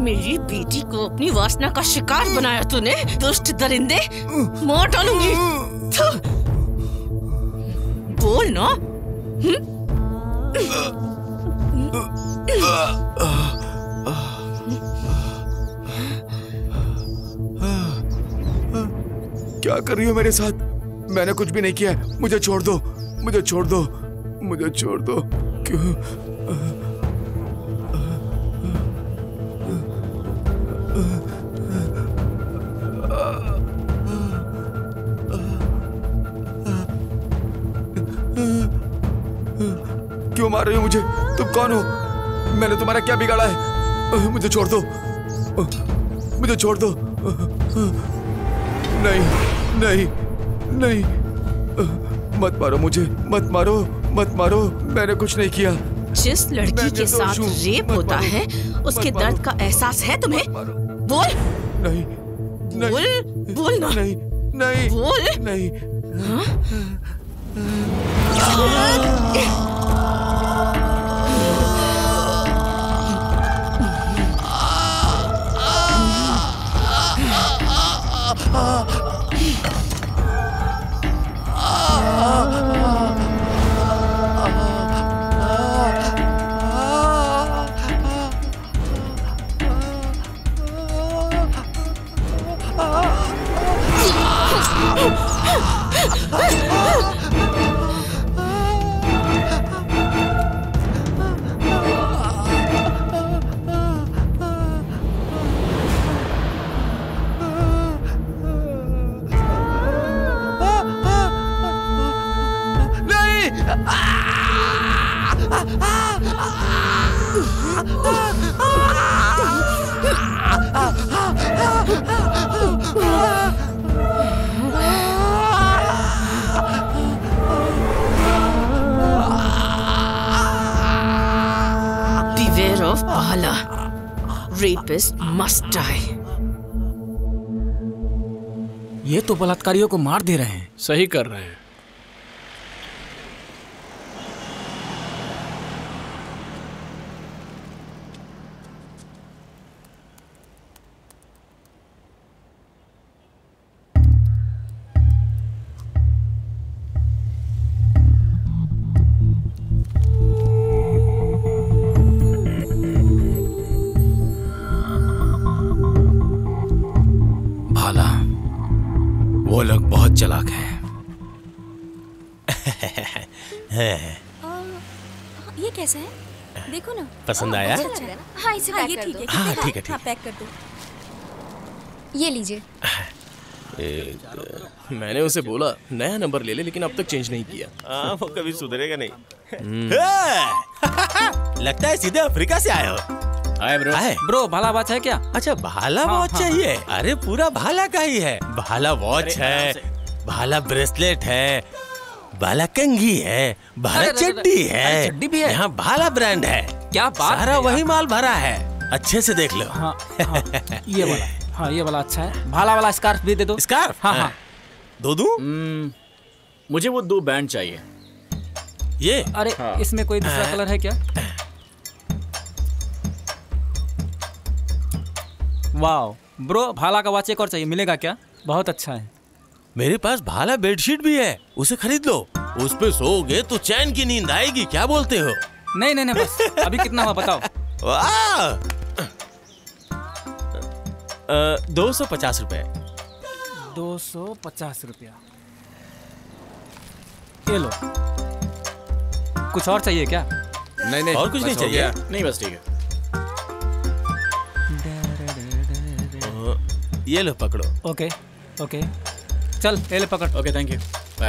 मेरी बेटी को अपनी वासना का शिकार बनाया तूने, दुष्ट दरिंदे। मार डालूंगी। बोल ना। क्या कर रही हो मेरे साथ? मैंने कुछ भी नहीं किया। मुझे छोड़ दो, मुझे छोड़ दो, मुझे छोड़ दो। क्यों? क्यों मार रही हो मुझे? तुम कौन हो? मैंने तुम्हारा क्या बिगाड़ा है? मुझे छोड़ दो, मुझे छोड़ दो। नहीं नहीं नहीं, मत मारो मुझे, मत मारो, मत मारो। मैंने कुछ नहीं किया। जिस लड़की के साथ रेप होता है उसके दर्द का एहसास है तुम्हें? बोल। नहीं, नहीं, बोल, बोल ना। नहीं, नहीं, बोल। नहीं। हाँ? Beware of Bhala. Rapist must die. ये तो बलात्कारियों को मार दे रहे हैं। सही कर रहे हैं। वो लोग बहुत चालाक हैं। ये कैसा है? देखो ना, पसंद आया? हाँ, इसे पैक कर दो। हाँ, ठीक है, पैक कर दो। ये लीजिए। मैंने उसे बोला नया नंबर ले ले, लेकिन अब तक चेंज नहीं किया। वो कभी सुधरेगा नहीं। लगता है सीधे अफ्रीका से आए हो। Hi bro. Bro, Bhala watch है क्या? अच्छा, भाला वॉच चाहिए? अरे पूरा भाला का ही है। भाला वॉच है, भाला ब्रेसलेट है, भाला कंघी है, भाला चड्डी है, चड्डी भी है। यहाँ भाला ब्रांड है। क्या बात, सारा वही माल भरा है। अच्छे से देख लो। हाँ, हाँ, ये वाला। हाँ, ये वाला अच्छा है। भाला वाला स्कार्फ भी दे दो। स्कार्फ? हाँ हाँ, दो दूं? मुझे वो 2 बैंड चाहिए। ये? अरे इसमें कोई दूसरा कलर है क्या? वाह ब्रो, भाला का वाच एक और चाहिए, मिलेगा क्या? बहुत अच्छा है। मेरे पास भाला बेडशीट भी है, उसे खरीद लो। उस पे सोओगे तो चैन की नींद आएगी। क्या बोलते हो? नहीं नहीं नहीं, बस। अभी कितना हुआ बताओ। वाह, 250 रुपए। 250 रुपया। ये लो। कुछ और चाहिए क्या? नहीं नहीं और कुछ नहीं चाहिए? नहीं बस ठीक है। ये लो पकड़ो। ओके ओके चल ले पकड़। Okay thank you.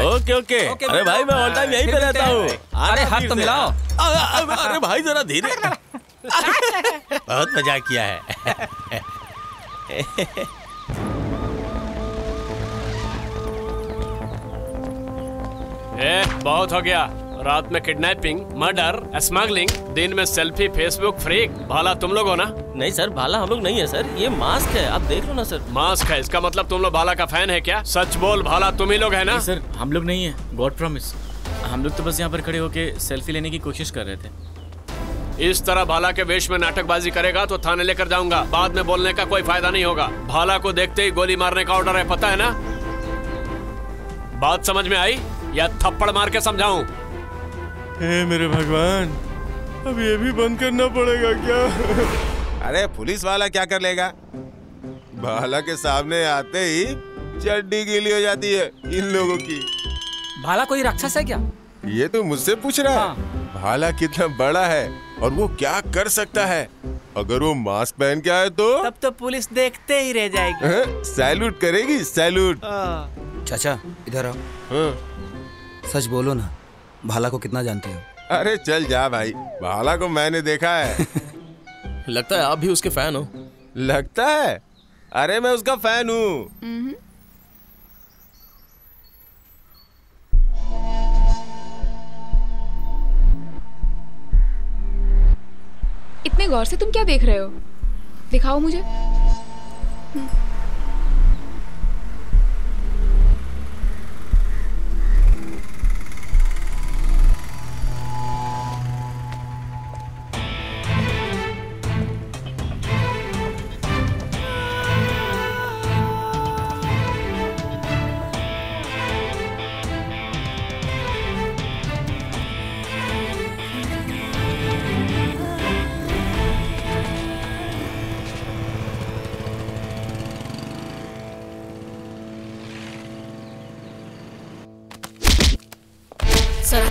Okay okay. अरे भाई मैं ऑल टाइम यहीं पे रहता हूँ। अरे हाथ तो मिलाओ। अरे भाई जरा धीरे। बहुत मजा किया है। बहुत हो गया। रात में किडनैपिंग, मर्डर, स्मगलिंग, दिन में सेल्फी, फेसबुक फ्रीक। भाला तुम लोग हो ना? नहीं सर, भाला हम लोग नहीं है सर, ये मास्क है, आप देख लो ना सर। मास्क है, इसका मतलब तुम लोग भाला का फैन है क्या? सच बोल भाला, तुम ही लोग है ना? सर हम लोग नहीं है, गॉड प्रॉमिस। हम लोग तो बस यहाँ पर खड़े होके सेल्फी लेने की कोशिश कर रहे थे। इस तरह भाला के वेश में नाटकबाजी करेगा तो थाने लेकर जाऊंगा, बाद में बोलने का कोई फायदा नहीं होगा। भाला को देखते ही गोली मारने का ऑर्डर है, पता है ना? बात समझ में आई या थप्पड़ मार के समझाऊं? हे मेरे भगवान, अब ये भी बंद करना पड़ेगा क्या? अरे पुलिस वाला क्या कर लेगा, भाला के सामने आते ही चड्डी गीली हो जाती है इन लोगों की। भाला कोई राक्षस है क्या? ये तो मुझसे पूछ रहा है। हाँ। भाला कितना बड़ा है और वो क्या कर सकता है। अगर वो मास्क पहन के आए तो तब तो पुलिस देखते ही रह जाएगी, सैल्यूट करेगी, सैल्यूट। चाचा इधर आओ। हाँ। सच बोलो ना, भाला को कितना जानते हो? अरे चल जा भाई, भाला को मैंने देखा है। लगता है आप भी उसके फैन हो। लगता है? अरे मैं उसका फैन हूँ। इतने गौर से तुम क्या देख रहे हो? दिखाओ मुझे।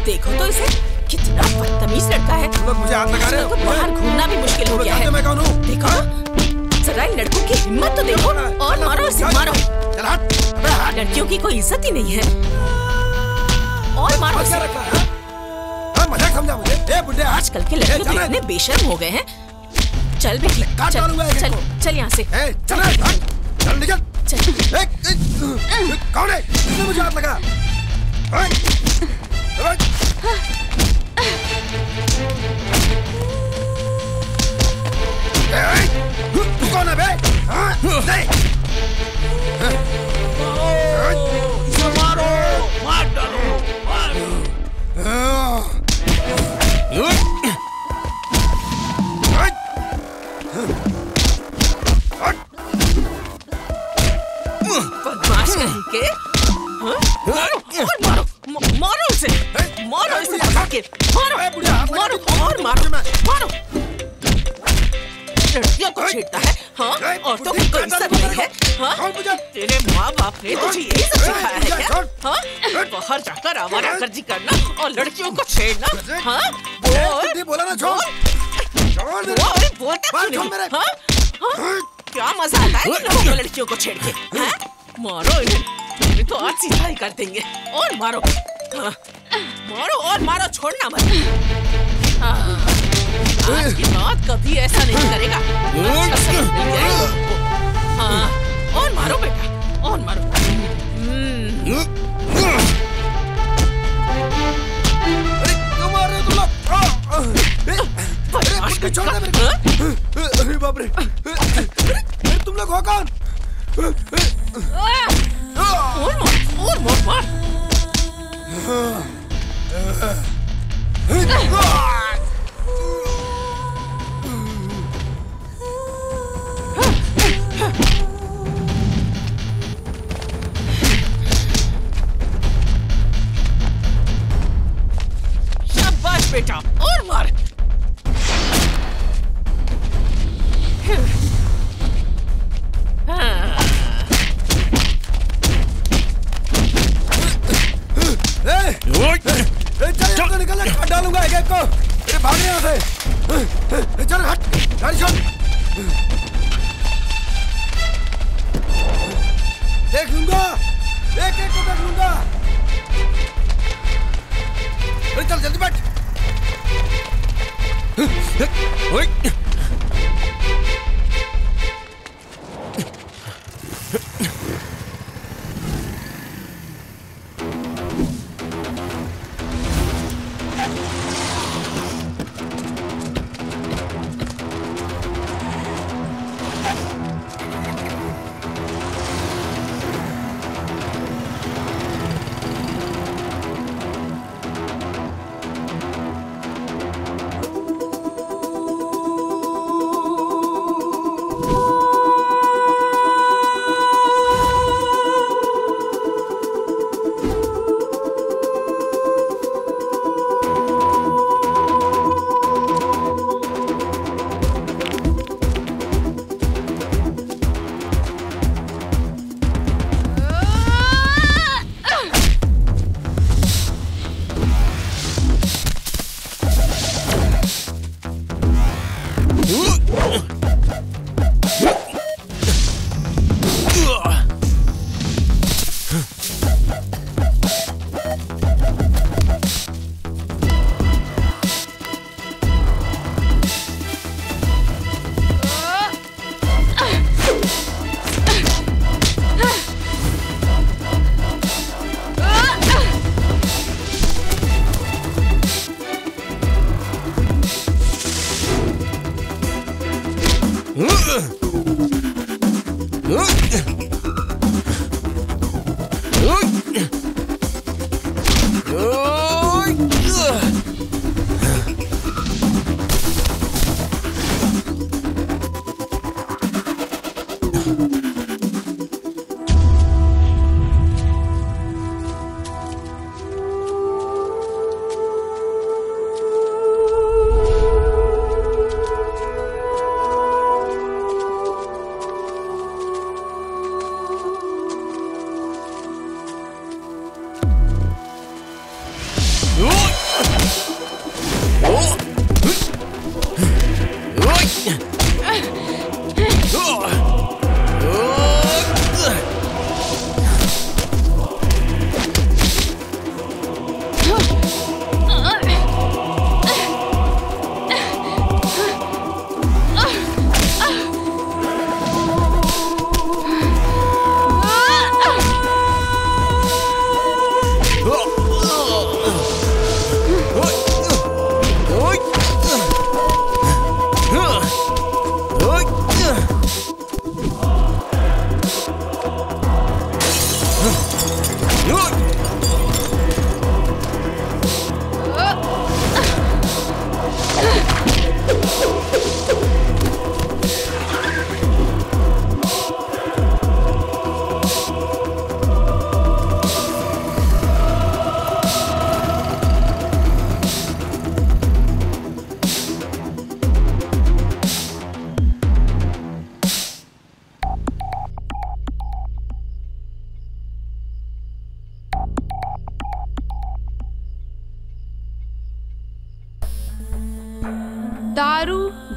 देखो तो इसे, कितना बदतमीज लड़का है। तुम लोग मुझे हाथ लगा रहे हो? बाहर घूमना भी मुश्किल हो गया है। मैं कौन हूं? देखो जरा इन लड़कों की हिम्मत तो देखो। और मारो इसे, मारो। चल हट। लड़कियों की कोई इज्जत ही नहीं है। और मारो इसे। मजाक समझा मुझे? ए बुड्ढे, आजकल के लड़के तो इतने बेशर्म हो गए हैं। चल बेटी, चल चल यहाँ से। चल निकल। कौन है जिसने मुझे हाथ लगाया? बदमाश कहीं के? मारो मारो उसे, मारो इसे, मारो मारो और मारो। लड़कियों को छेड़ता है, हाँ, औरतों की कोई इज्जत नहीं है, हाँ। तेरे माँ बाप ने तुझे यही सब सिखाया है क्या? हाँ, बाहर जाकर आवारा गर्जी करना और लड़कियों को छेड़ना, हाँ। बोला ना, छोड़ बोलता क्यों नहीं? हाँ, क्या मजा आता है लड़कियों को छेड़ के। मारो इन्हें तो, आज सीधा ही कर देंगे। और मारो, हाँ। मारो और मारो, छोड़ना मत। आज की बात कभी ऐसा नहीं करेगा। हाँ, और मारो बेटा, और मारो। अरे क्यों मार रहे तुम लोग? अरे बाप रे, तुम लोग हो कौन? शाबाश बेटा, और मार। ए, निकल, डालूंगा एक एक को। अरे भाग रहे हो से। चल हट, गाड़ी छोड़। देख लूंगा, एक एक को देख लूंगा। चल जल्दी बैठ।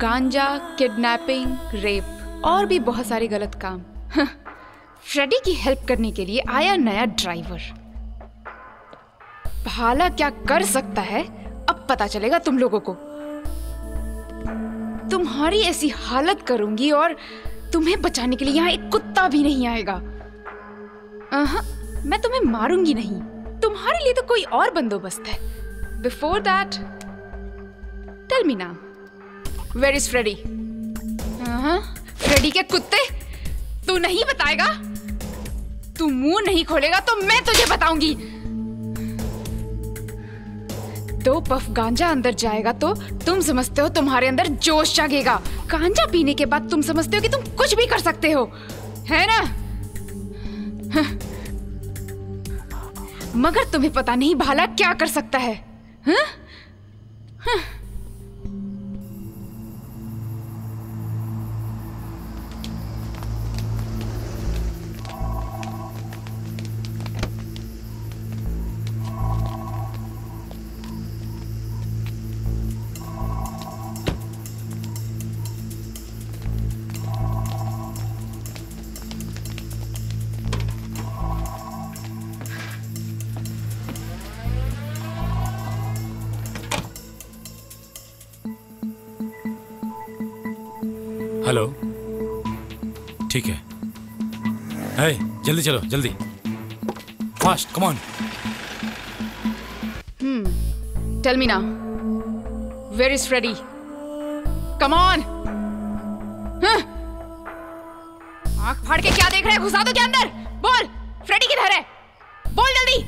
गांजा, किडनैपिंग, रेप और भी बहुत सारे गलत काम। फ्रेडी की हेल्प करने के लिए आया नया ड्राइवर। भाला क्या कर सकता है अब पता चलेगा तुम लोगों को। तुम्हारी ऐसी हालत करूंगी और तुम्हें बचाने के लिए यहाँ एक कुत्ता भी नहीं आएगा। मैं तुम्हें मारूंगी नहीं, तुम्हारे लिए तो कोई और बंदोबस्त है। Before that tell me now Where is Freddy? Freddy के कुत्ते, तू नहीं बताएगा? तू मुंह नहीं खोलेगा तो मैं तुझे बताऊंगी। 2 पफ गांजा अंदर जाएगा तो तुम समझते हो तुम्हारे अंदर जोश जागेगा। गांजा पीने के बाद तुम समझते हो कि तुम कुछ भी कर सकते हो, है ना? मगर तुम्हें पता नहीं भाला क्या कर सकता है। हेलो, ठीक है। हे, जल्दी चलो, जल्दी, fast, come on. Tell me now, where is Freddy? Come on. आंख फाड़ के क्या देख रहे हैं? घुसा दो क्या अंदर? बोल, फ्रेडी किधर है? बोल जल्दी।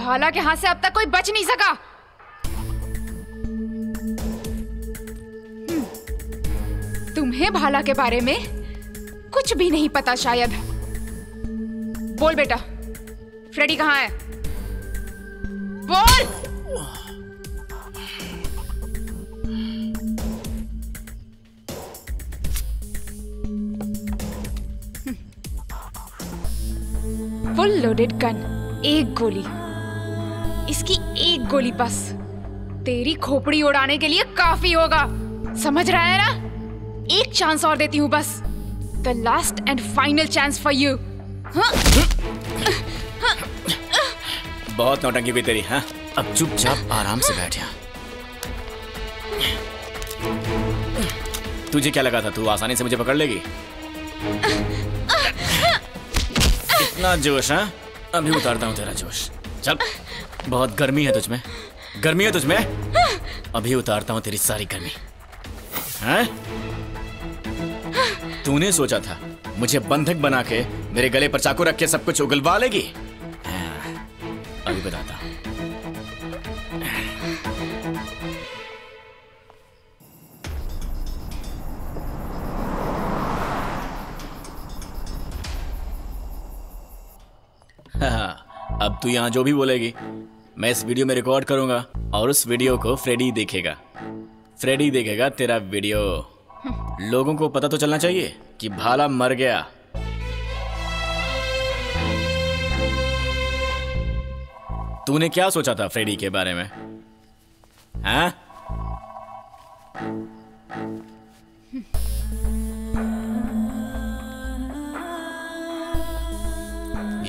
भाला के हाथ से अब तक कोई बच नहीं सका। तुम्हें भाला के बारे में कुछ भी नहीं पता शायद। बोल बेटा, फ्रेडी कहाँ है? बोल। फुल लोडेड गन, एक गोली, इसकी एक गोली बस तेरी खोपड़ी उड़ाने के लिए काफी होगा, समझ रहा है ना? एक चांस और देती हूँ बस, the last and final chance for you. बहुत नौटंकी हुई तेरी। हाँ, अब चुपचाप आराम से बैठ यहाँ। तुझे क्या लगा था तू आसानी से मुझे पकड़ लेगी? इतना जोश? हाँ, अभी उतारता हूँ तेरा जोश। चल, बहुत गर्मी है तुझमें, गर्मी है तुझमें, अभी उतारता हूँ तेरी सारी गर्मी। हाँ, तूने सोचा था मुझे बंधक बना के मेरे गले पर चाकू रख के सब कुछ उगलवा लेगी? अभी बताता हूँ। हाँ, अब तू यहाँ जो भी बोलेगी मैं इस वीडियो में रिकॉर्ड करूंगा और उस वीडियो को फ्रेडी देखेगा। फ्रेडी देखेगा तेरा वीडियो। लोगों को पता तो चलना चाहिए कि भाला मर गया। तूने क्या सोचा था फ्रेडी के बारे में? हाँ?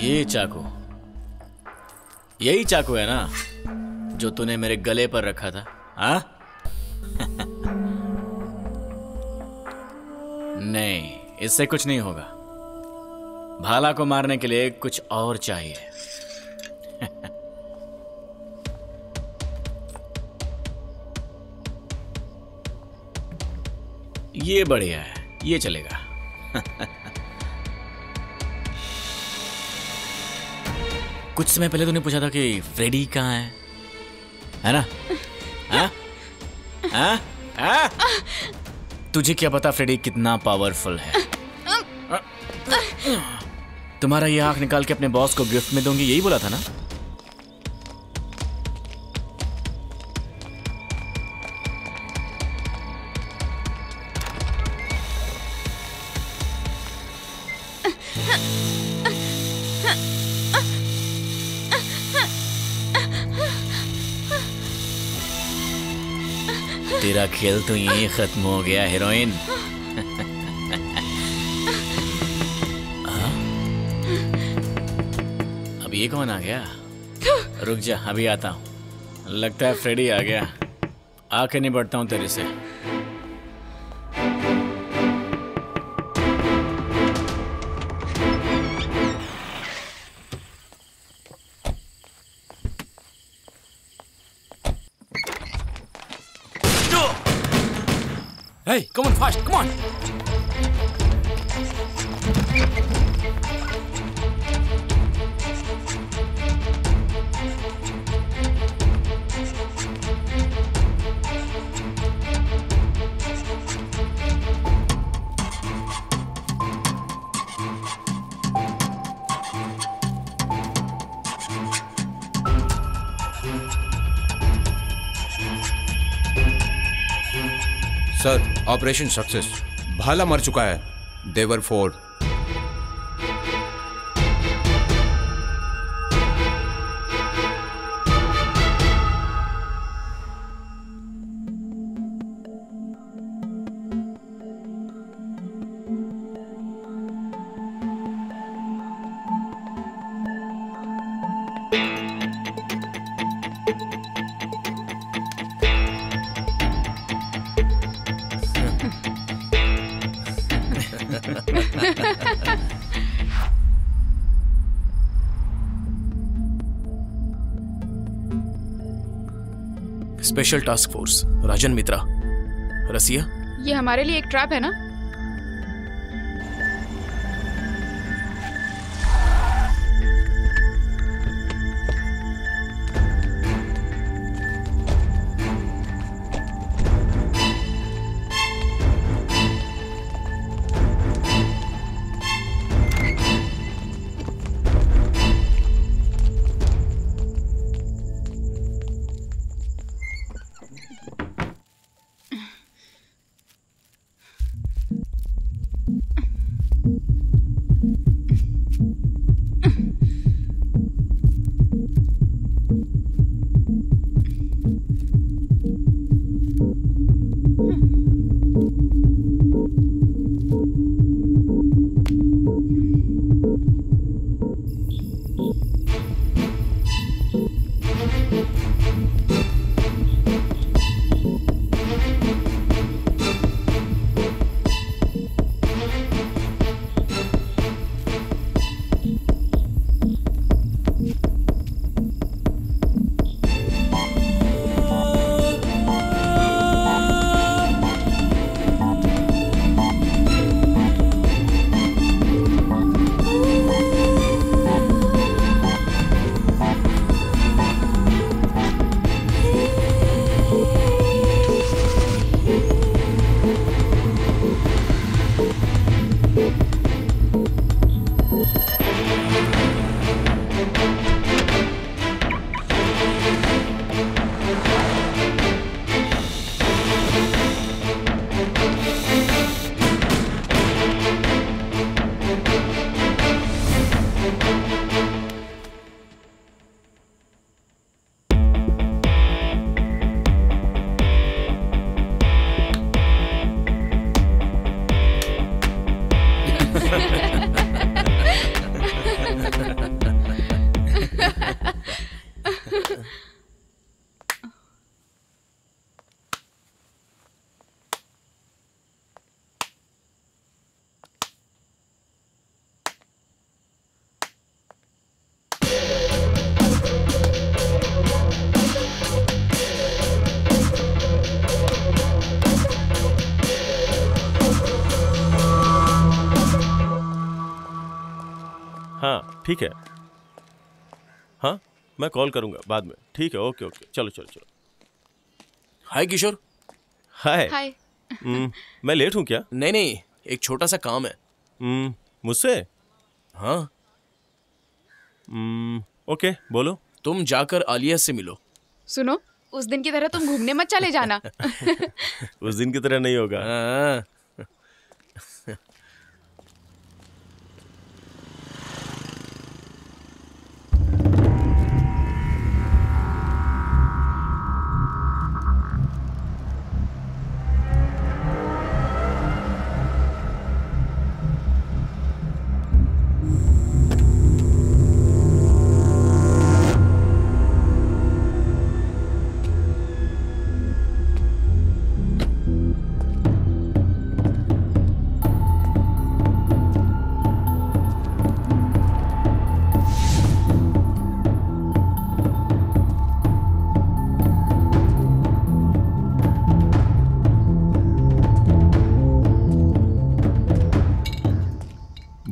ये चाकू, यही चाकू है ना जो तूने मेरे गले पर रखा था? हाँ? नहीं, इससे कुछ नहीं होगा। भाला को मारने के लिए कुछ और चाहिए। ये बढ़िया है, ये चलेगा। कुछ समय पहले तूने पूछा था कि फ्रेडी कहाँ है ना? हाँ? हाँ? हाँ? तुझे क्या पता फ्रेडी कितना पावरफुल है? तुम्हारा ये आंख निकाल के अपने बॉस को गिफ्ट में दूंगी, यही बोला था ना? तेरा खेल तो यहीं खत्म हो गया हीरोइन। अब ये कौन आ गया? रुक जा, अभी आता हूँ। लगता है फ्रेडी आ गया। आके निपटता हूँ तेरे से। Hey, come on fast, come on. Sir, operation success. Bhala मर चुका है। देवर four. Special task force राजन मित्रा। Russia, ये हमारे लिए एक ट्रैप है ना? ठीक है, हाँ मैं कॉल करूंगा बाद में। ठीक है, ओके ओके, चलो चलो चलो। हाय किशोर। हाय हाय। मैं लेट हूँ क्या? नहीं नहीं, एक छोटा सा काम है। मुझसे? हाँ। ओके बोलो। तुम जाकर आलिया से मिलो। सुनो, उस दिन की तरह तुम घूमने मत चले जाना। उस दिन की तरह नहीं होगा। हाँ।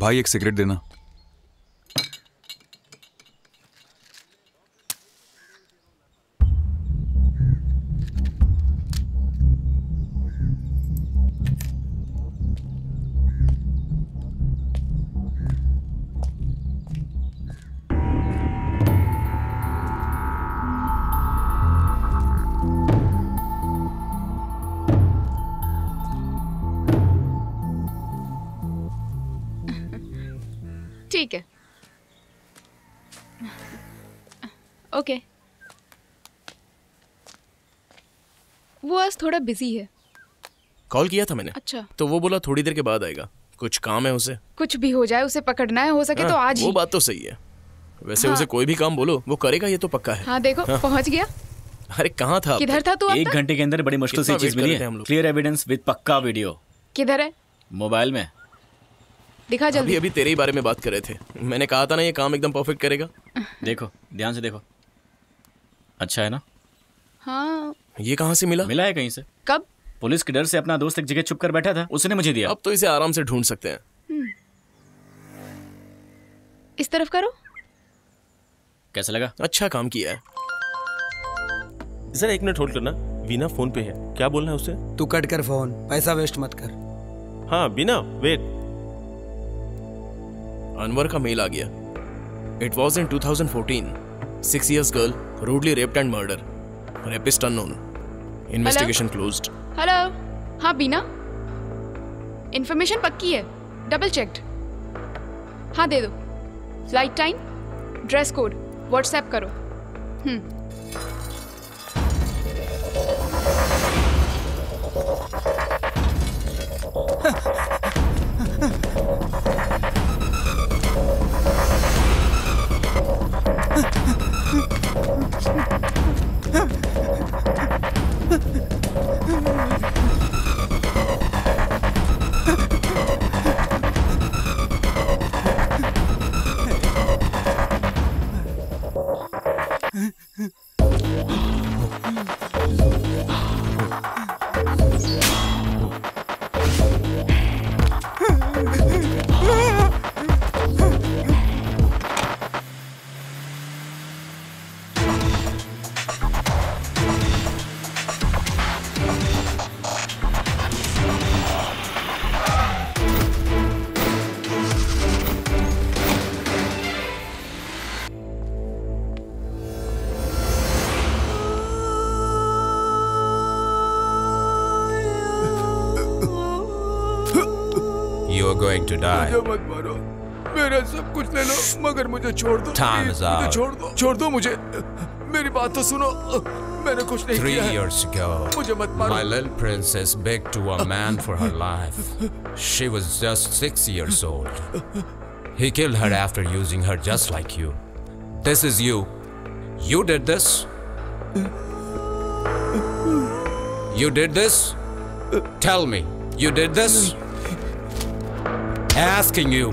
भाई एक सिगरेट देना। थोड़ा बिजी है। कॉल किया था मैंने। अच्छा। तो वो बोला थोड़ी देर के बाद आएगा, कुछ काम है उसे। कुछ भी हो जाए उसे पकड़ना है, हो सके तो आज ही। वो बात तो सही है वैसे। हाँ। उसे कोई भी काम बोलो वो करेगा, ये तो पक्का है। हाँ देखो। हाँ। पहुंच गया। अरे कहाँ था? किधर था तू? एक घंटे के अंदर बड़ी मुश्किल से चीज मिली है। क्लियर एविडेंस विद पक्का वीडियो। किधर है? मोबाइल में दिखा जल्दी। अभी तेरे ही बारे में बात कर रहे थे। मैंने कहा था ना ये काम एकदम परफेक्ट करेगा। देखो ध्यान से देखो। अच्छा है ना? हाँ ये कहाँ से मिला? मिला है कहीं से। कब? पुलिस के डर से अपना दोस्त एक जगह छुप कर बैठा था, उसने मुझे दिया। अब तो इसे आराम से ढूंढ सकते हैं। इस तरफ करो। कैसा लगा? अच्छा काम किया है। सर एक मिनट होल्ड करना, वीना फोन पे है, क्या बोलना है उसे? तू कट कर फोन, पैसा वेस्ट मत कर। हाँ वीना वेट, अनवर का मेल आ गया। It was in 2014, 6 years girl, rudely raped and murder, rapist unknown, investigation closed. Hello, हाँ बीना, इन्फॉर्मेशन पक्की है, डबल चेक्ड। हाँ दे दो, flight time, dress code, WhatsApp करो। to die. मुझे मत मारो, मेरा सब कुछ ले लो मगर मुझे छोड़ दो। मुझे छोड़ दो, छोड़ दो मुझे, मेरी बात तो सुनो, मैंने कुछ नहीं किया। 3 years ago, मुझे मत मारो। My little princess begged to a man for her life. She was just 6 years old. He killed her after using her just like you. This is you. You did this. You did this. Tell me, you did this. Asking you.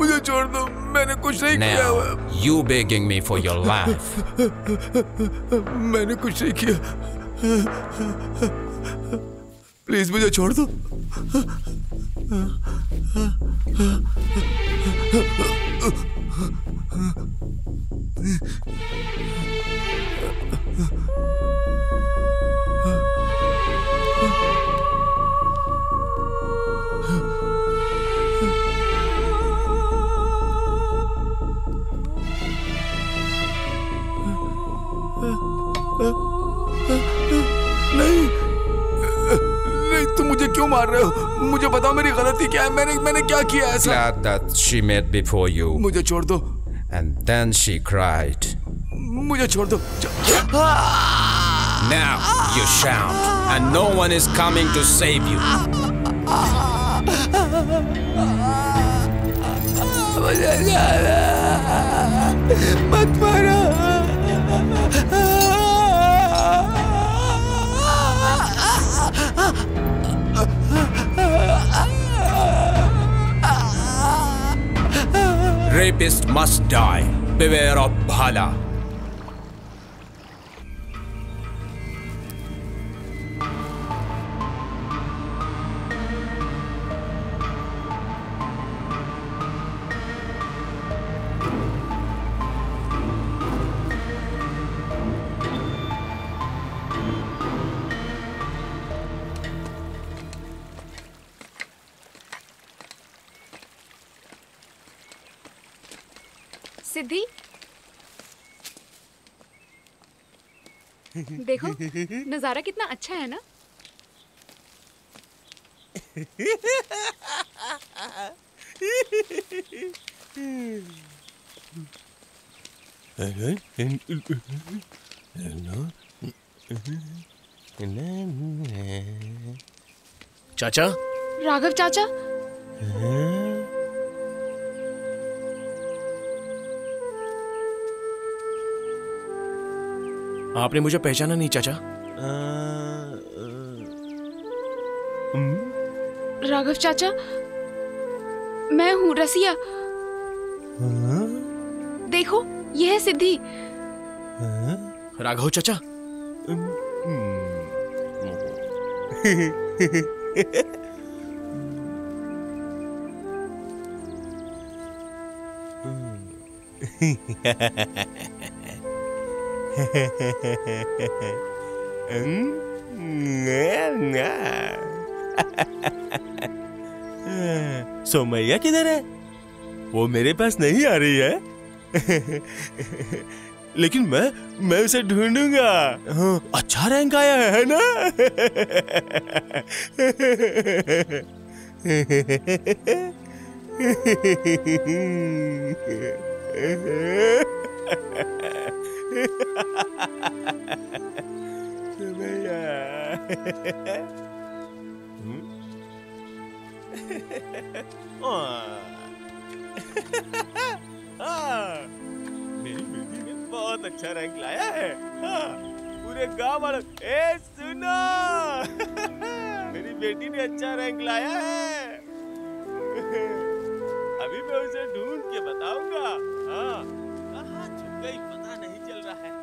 मुझे छोड़ दो, मैंने कुछ नहीं किया। Now you begging me for your life. मैंने कुछ नहीं किया, प्लीज मुझे छोड़ दो। मार रहे हो मुझे, बताओ मेरी गलती क्या है, मैंने क्या किया ऐसा? Glad that she met before you. मुझे छोड़ दो। And then she cried. मुझे छोड़ दो। Now you shout, and no one is coming to save you. मत मारो। Rapist must die. Beware of Bhala. देखो नजारा कितना अच्छा है ना। चाचा, राघव चाचा, आपने मुझे पहचाना नहीं चाचा? राघव चाचा, मैं हूँ रसिया। देखो, यह है सिद्धि। राघव चाचा, सोमैया किधर है? वो मेरे पास नहीं आ रही है। लेकिन मैं उसे ढूंढूंगा। हाँ, अच्छा रैंक आया है ना? मेरी बेटी ने बहुत अच्छा रैंक लाया है। हाँ, पूरे गांव वालों, ए सुनो, मेरी बेटी ने अच्छा रैंक लाया है। अभी मैं उसे ढूंढ के बताऊंगा। हाँ, कहाँ छुप गई पता नहीं चल रहा है।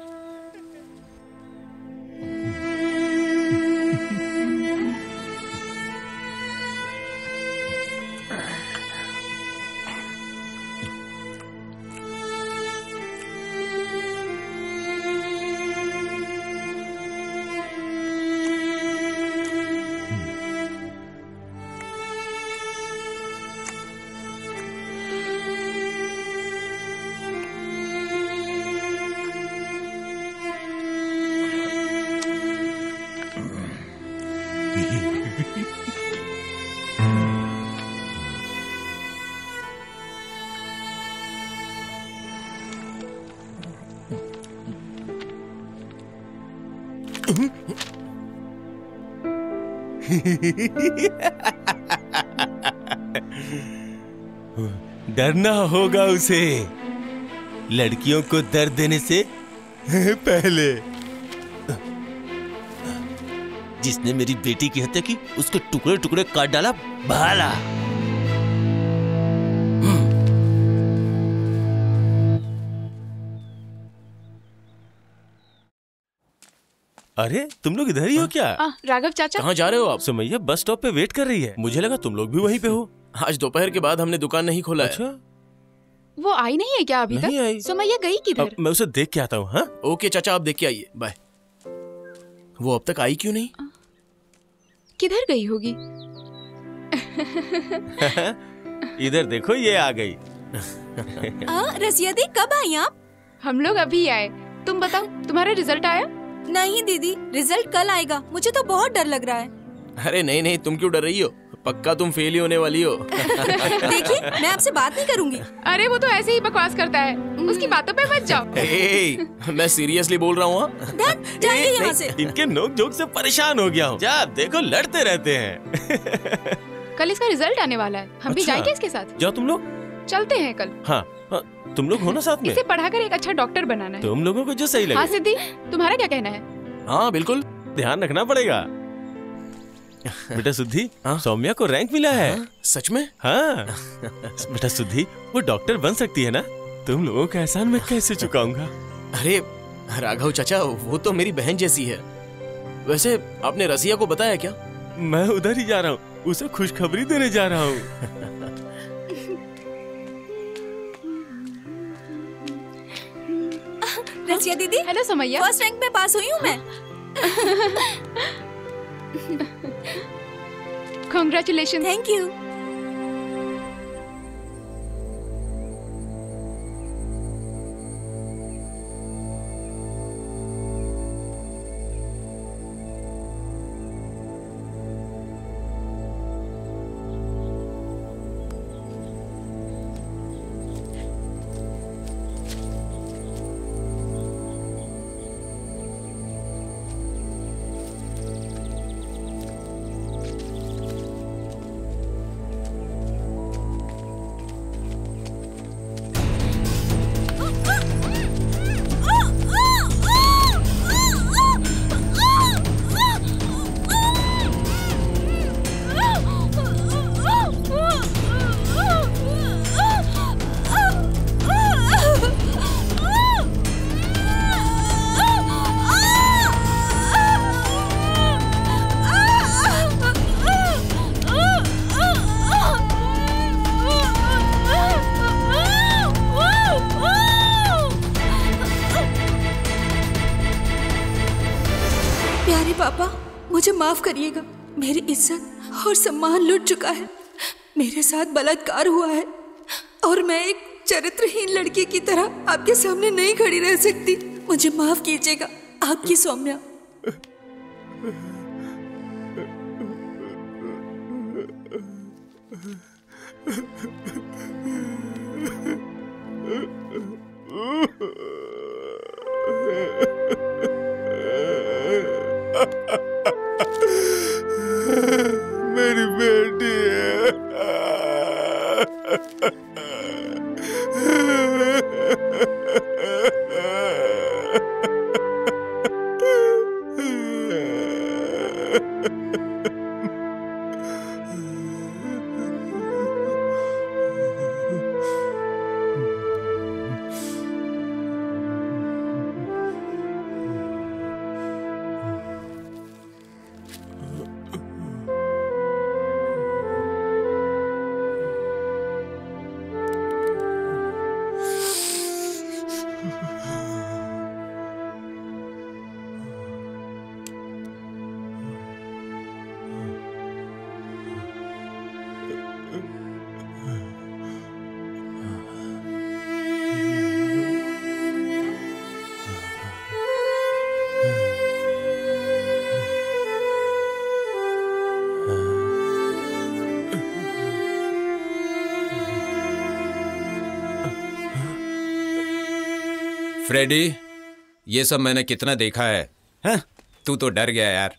डरना होगा उसे, लड़कियों को दर्द देने से पहले। जिसने मेरी बेटी की हत्या की उसको टुकड़े टुकड़े काट डाला भाला। अरे तुम लोग इधर ही हो क्या? राघव चाचा, कहाँ जा रहे हो आप? सोमैया बस स्टॉप पे वेट कर रही है, मुझे लगा तुम लोग भी वहीं पे हो। आज दोपहर के बाद हमने दुकान नहीं खोला। अच्छा? है वो आई नहीं है क्या अभी तक? सोमैया गई किधर? मैं उसे देख के आता हूँ। हाँ ओके चाचा, आप देख के आइए, बाय। वो अब तक आई क्यों नहीं? किधर गई होगी? इधर देखो, ये आ गई। रसिया दी, कब आई आप? हम लोग अभी आए। तुम बताओ, तुम्हारा रिजल्ट आया? नहीं दीदी, रिजल्ट कल आएगा। मुझे तो बहुत डर लग रहा है। अरे नहीं नहीं, तुम क्यों डर रही हो? पक्का तुम फेल ही होने वाली हो। देखिए, मैं आपसे बात नहीं करूंगी। अरे वो तो ऐसे ही बकवास करता है, उसकी बातों पे मत जाओ। मैं सीरियसली बोल रहा हूँ। जाइए यहाँ से। इनके नोक-झोक से परेशान हो गया हूँ। जा देखो, लड़ते रहते हैं। कल इसका रिजल्ट आने वाला है, हम भी जाएंगे इसके साथ। जाओ तुम लोग, चलते हैं कल। हाँ तुम लोग हो ना साथ में। इसे पढ़ाकर एक अच्छा डॉक्टर बनाना है। तुम लोगों को जो सही लगे। हाँ सिद्धि, तुम्हारा क्या कहना है? हाँ बिल्कुल, ध्यान रखना पड़ेगा। बेटा सिद्धि, सौम्या को रैंक मिला है। सच में? हाँ। बेटा सिद्धि, वो डॉक्टर बन सकती है ना। तुम लोगों का एहसान मैं कैसे चुकाऊंगा? अरे राघव चाचा, वो तो मेरी बहन जैसी है। वैसे आपने रसिया को बताया क्या? मैं उधर ही जा रहा हूँ, उसे खुशखबरी देने जा रहा हूँ। रसिया दीदी, हेलो सोमैया, फर्स्ट रैंक में पास हुई हूँ मैं। कांग्रेचुलेशन। Thank you. मुझे माफ करिएगा, मेरी इज्जत और सम्मान लुट चुका है। मेरे साथ बलात्कार हुआ है और मैं एक चरित्रहीन लड़की की तरह आपके सामने नहीं खड़ी रह सकती। मुझे माफ कीजिएगा। आपकी सौम्या। मेरी बेटी है। फ्रेडी, ये सब मैंने कितना देखा है, हैं? तू तो डर गया यार।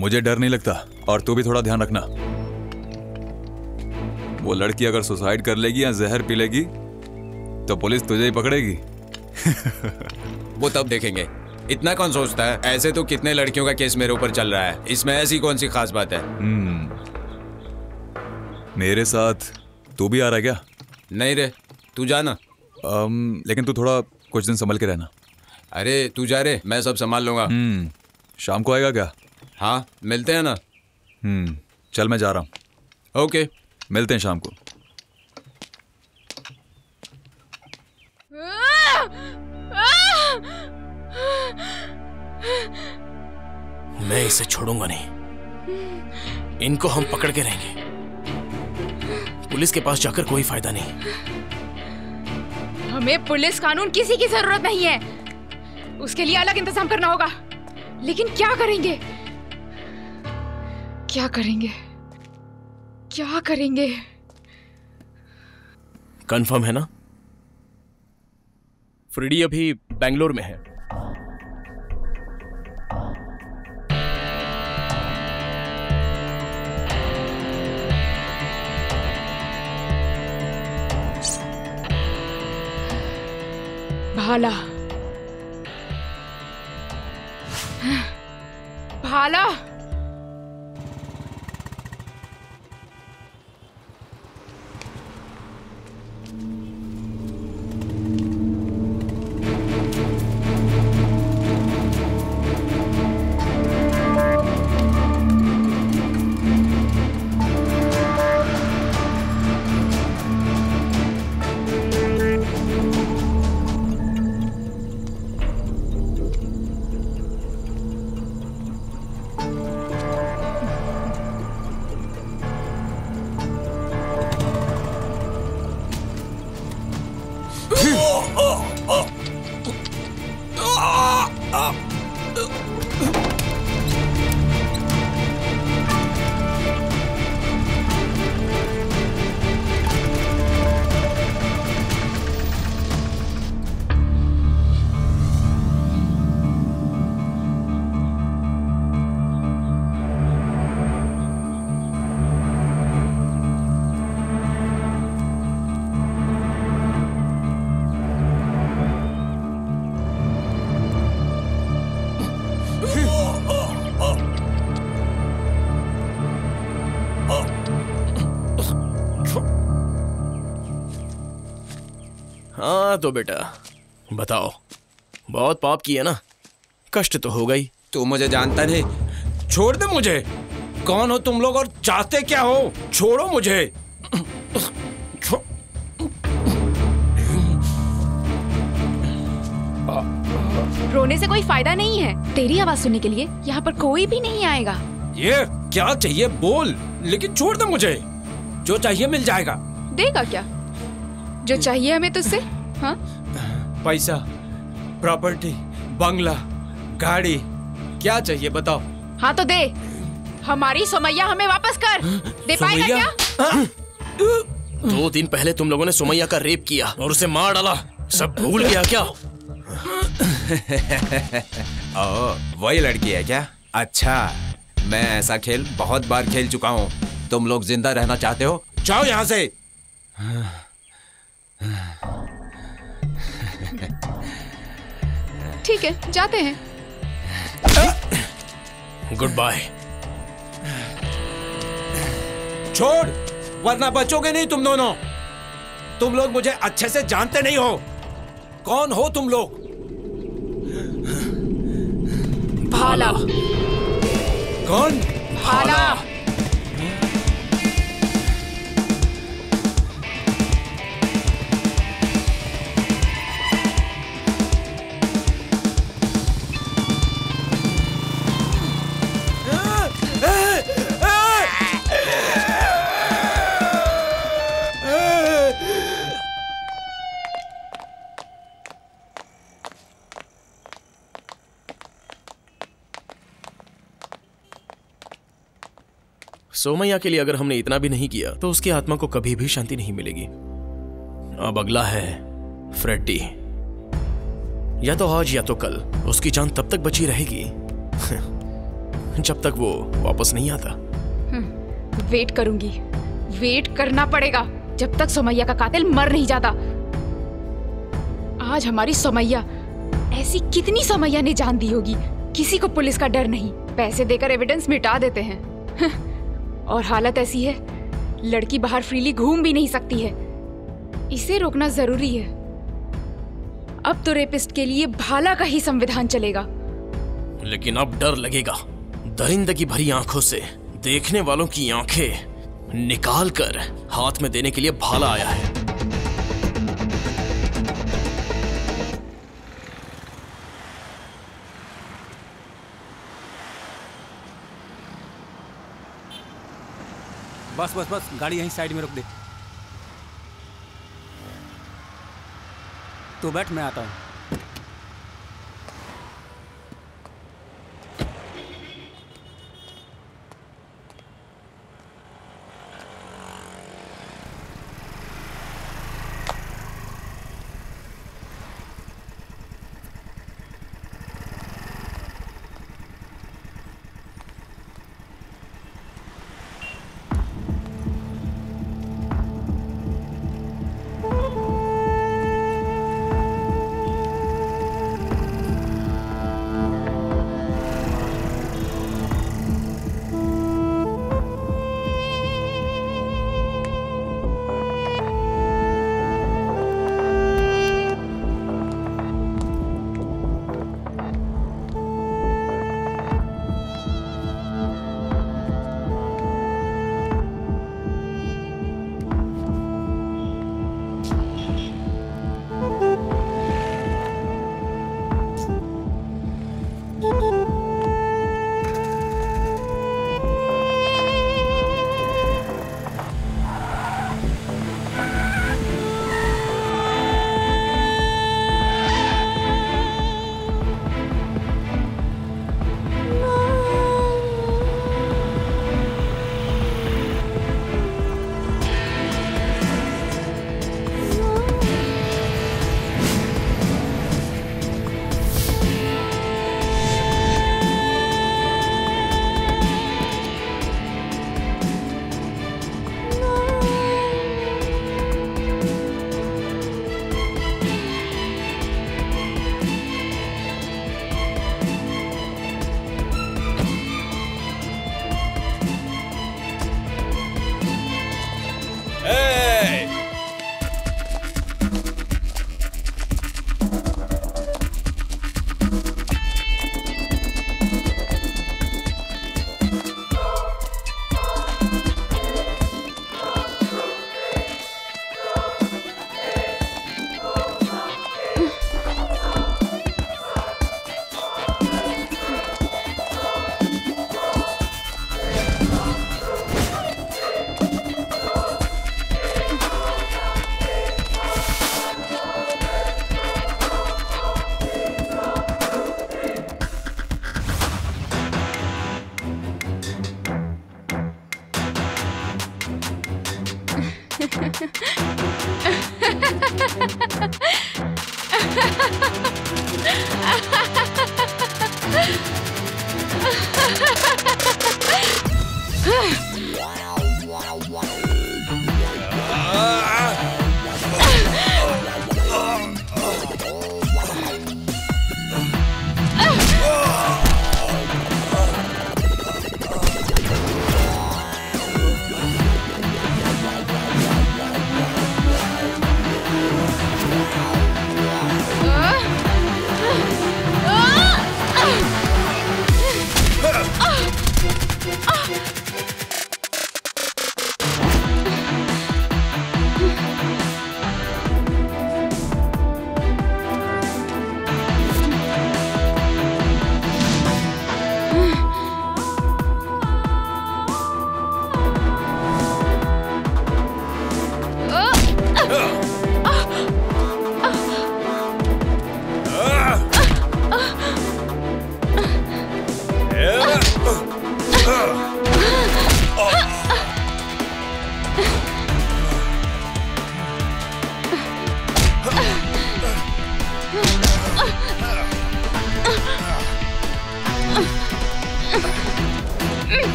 मुझे डर नहीं लगता, और तू भी थोड़ा ध्यान रखना। वो लड़की अगर सुसाइड कर लेगी या जहर पी लेगी तो पुलिस तुझे ही पकड़ेगी। वो तब देखेंगे। इतना कौन सोचता है? ऐसे तो कितने लड़कियों का केस मेरे ऊपर चल रहा है, इसमें ऐसी कौन सी खास बात है? मेरे साथ तू भी आ रहा है क्या? नहीं रे, तू जाना। लेकिन तू थोड़ा कुछ दिन संभल के रहना। अरे तू जा रे, मैं सब संभाल लूंगा। शाम को आएगा क्या? हाँ, मिलते हैं ना। चल मैं जा रहा हूँ। ओके, मिलते हैं शाम को। मैं इसे छोड़ूंगा नहीं। इनको हम पकड़ के रहेंगे। पुलिस के पास जाकर कोई फायदा नहीं। हमें पुलिस कानून किसी की जरूरत नहीं है। उसके लिए अलग इंतजाम करना होगा। लेकिन क्या करेंगे? कंफर्म है ना? फ्रेडी अभी बेंगलोर में है। भाला, तो बेटा बताओ, बहुत पाप किया ना, कष्ट तो हो गई। तू मुझे जानता नहीं। छोड़ दे मुझे। कौन हो तुम लोग और चाहते क्या हो? छोड़ो मुझे। रोने से कोई फायदा नहीं है। तेरी आवाज सुनने के लिए यहाँ पर कोई भी नहीं आएगा। ये क्या चाहिए बोल, लेकिन छोड़ दे मुझे, जो चाहिए मिल जाएगा। देगा क्या जो चाहिए हमें तुझसे? हाँ, पैसा, प्रॉपर्टी, बंगला, गाड़ी, क्या चाहिए बताओ। हाँ तो दे, हमारी सोमैया हमें वापस कर। दे पाएगा क्या? हाँ? 2 दिन पहले तुम लोगों ने सोमैया का रेप किया और उसे मार डाला, सब भूल गया क्या? ओ, वही लड़की है क्या? अच्छा, मैं ऐसा खेल बहुत बार खेल चुका हूँ। तुम लोग जिंदा रहना चाहते हो? जाओ यहाँ से। ठीक है, जाते हैं। Good bye. छोड़, वरना बचोगे नहीं तुम दोनों। तुम लोग मुझे अच्छे से जानते नहीं हो। कौन हो तुम लोग? भाला। कौन? भाला। सोमैया के लिए अगर हमने इतना भी नहीं किया तो उसकी आत्मा को कभी भी शांति नहीं मिलेगी। अब अगला है फ्रेडी। या तो आज या तो कल उसकी जान तब तक बची रहेगी जब तक वो वापस नहीं आता। वेट करूंगी, वेट करना पड़ेगा जब तक सोमैया का कातिल मर नहीं जाता। आज हमारी सोमैया, ऐसी कितनी सोमैया ने जान दी होगी। किसी को पुलिस का डर नहीं, पैसे देकर एविडेंस मिटा देते हैं। और हालत ऐसी है, लड़की बाहर फ्रीली घूम भी नहीं सकती है। इसे रोकना जरूरी है। अब तो रेपिस्ट के लिए भाला का ही संविधान चलेगा। लेकिन अब डर लगेगा। दरिंदगी भरी आंखों से देखने वालों की आंखें निकाल कर हाथ में देने के लिए भाला आया है। बस बस बस, गाड़ी यहीं साइड में रोक दे। तो बैठ, मैं आता हूं।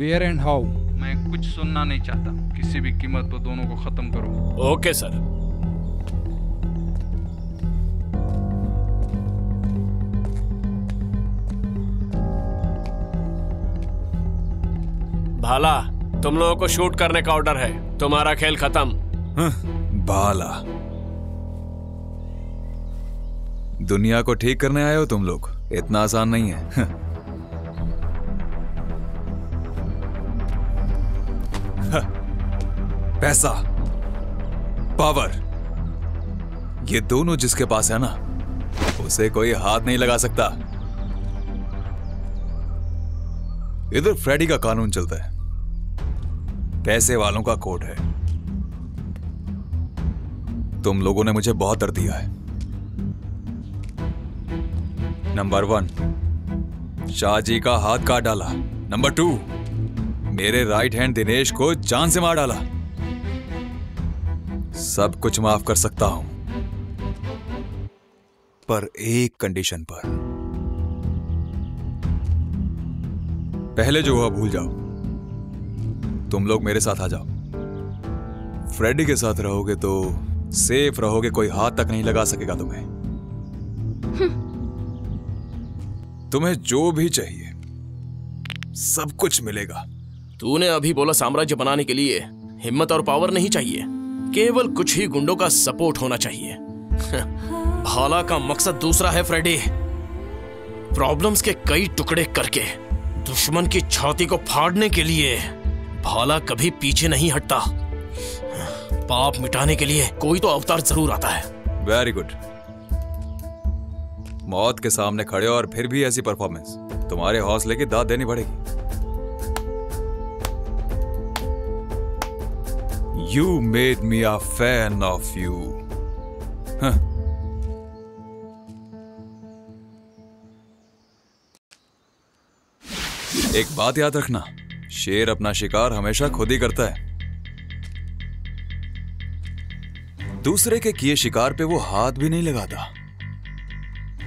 Where and how? मैं कुछ सुनना नहीं चाहता। किसी भी कीमत पर दोनों को खत्म करो। Okay sir. भाला, तुम लोगों को शूट करने का ऑर्डर है। तुम्हारा खेल खत्म। भाला, दुनिया को ठीक करने आए हो तुम लोग। इतना आसान नहीं है। पैसा, पावर, ये दोनों जिसके पास है ना, उसे कोई हाथ नहीं लगा सकता। इधर फ्रेडी का कानून चलता है, पैसे वालों का कोर्ट है। तुम लोगों ने मुझे बहुत डर दिया है। नंबर 1, शाहजी का हाथ काट डाला। नंबर 2, मेरे राइट हैंड दिनेश को जान से मार डाला। सब कुछ माफ कर सकता हूं, पर एक कंडीशन पर। पहले जो हुआ भूल जाओ। तुम लोग मेरे साथ आ जाओ। फ्रेडी के साथ रहोगे तो सेफ रहोगे, कोई हाथ तक नहीं लगा सकेगा तुम्हें। तुम्हें जो भी चाहिए सब कुछ मिलेगा। तूने अभी बोला साम्राज्य बनाने के लिए हिम्मत और पावर नहीं चाहिए, केवल कुछ ही गुंडों का सपोर्ट होना चाहिए। भाला का मकसद दूसरा है फ्रेडी, प्रॉब्लम्स के कई टुकड़े करके दुश्मन की छाती को फाड़ने के लिए। भाला कभी पीछे नहीं हटता, पाप मिटाने के लिए कोई तो अवतार जरूर आता है। वेरी गुड, मौत के सामने खड़े हो और फिर भी ऐसी परफॉर्मेंस, तुम्हारे हौसले की दाद देनी पड़ेगी। You made me a fan of you. एक बात याद रखना, शेर अपना शिकार हमेशा खुद ही करता है। दूसरे के किए शिकार पे वो हाथ भी नहीं लगाता,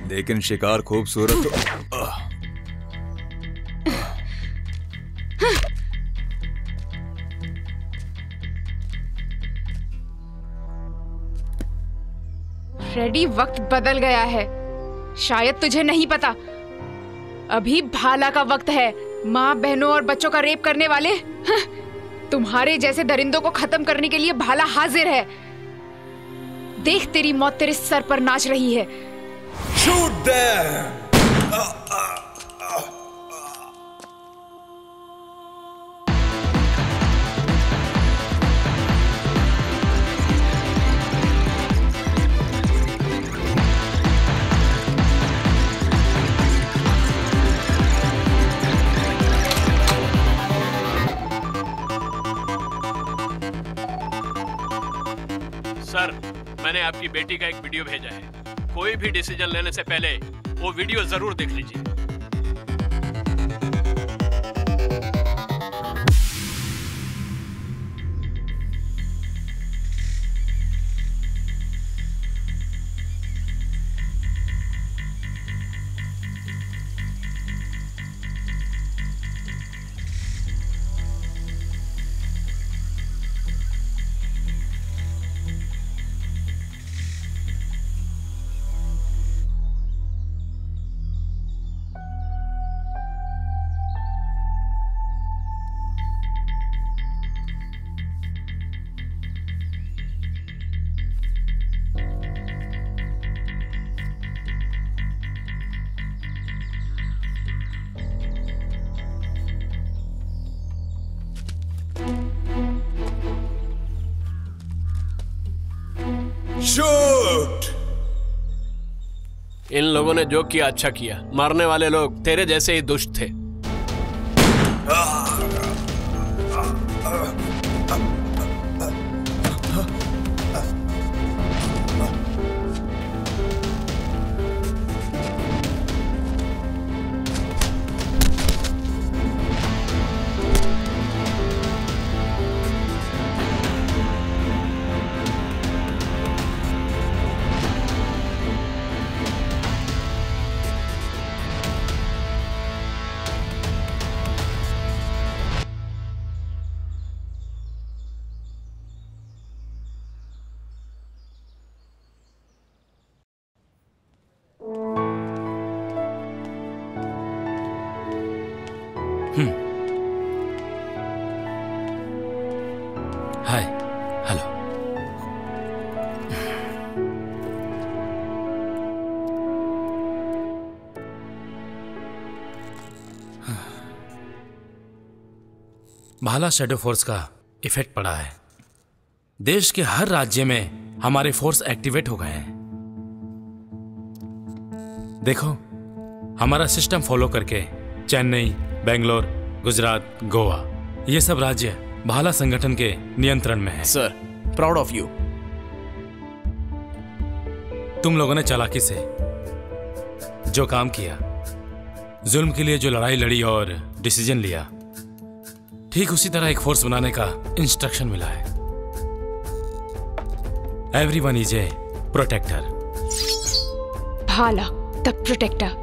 लेकिन शिकार खूबसूरत तो... फ्रेडी, वक्त बदल गया है, शायद तुझे नहीं पता। अभी भाला का वक्त है। माँ बहनों और बच्चों का रेप करने वाले तुम्हारे जैसे दरिंदों को खत्म करने के लिए भाला हाजिर है। देख, तेरी मौत तेरे सर पर नाच रही है। Shoot them! सर, मैंने आपकी बेटी का एक वीडियो भेजा है, कोई भी डिसीजन लेने से पहले वो वीडियो जरूर देख लीजिए। इन लोगों ने जो किया अच्छा किया, मारने वाले लोग तेरे जैसे ही दुष्ट थे। भाला शेडो फोर्स का इफेक्ट पड़ा है। देश के हर राज्य में हमारे फोर्स एक्टिवेट हो गए हैं। देखो, हमारा सिस्टम फॉलो करके चेन्नई, बेंगलोर, गुजरात, गोवा, ये सब राज्य भाला संगठन के नियंत्रण में है। Sir, proud of you. तुम लोगों ने चालाकी से जो काम किया, जुल्म के लिए जो लड़ाई लड़ी और डिसीजन लिया, ठीक उसी तरह एक फोर्स बनाने का इंस्ट्रक्शन मिला है। Everyone is a protector. Bhala the protector.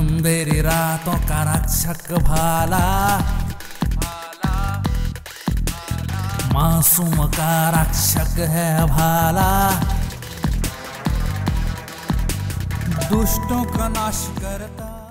अंधेरी रातों का रक्षक भाला, मासूम का रक्षक है भाला, दुष्टों का नाश करता।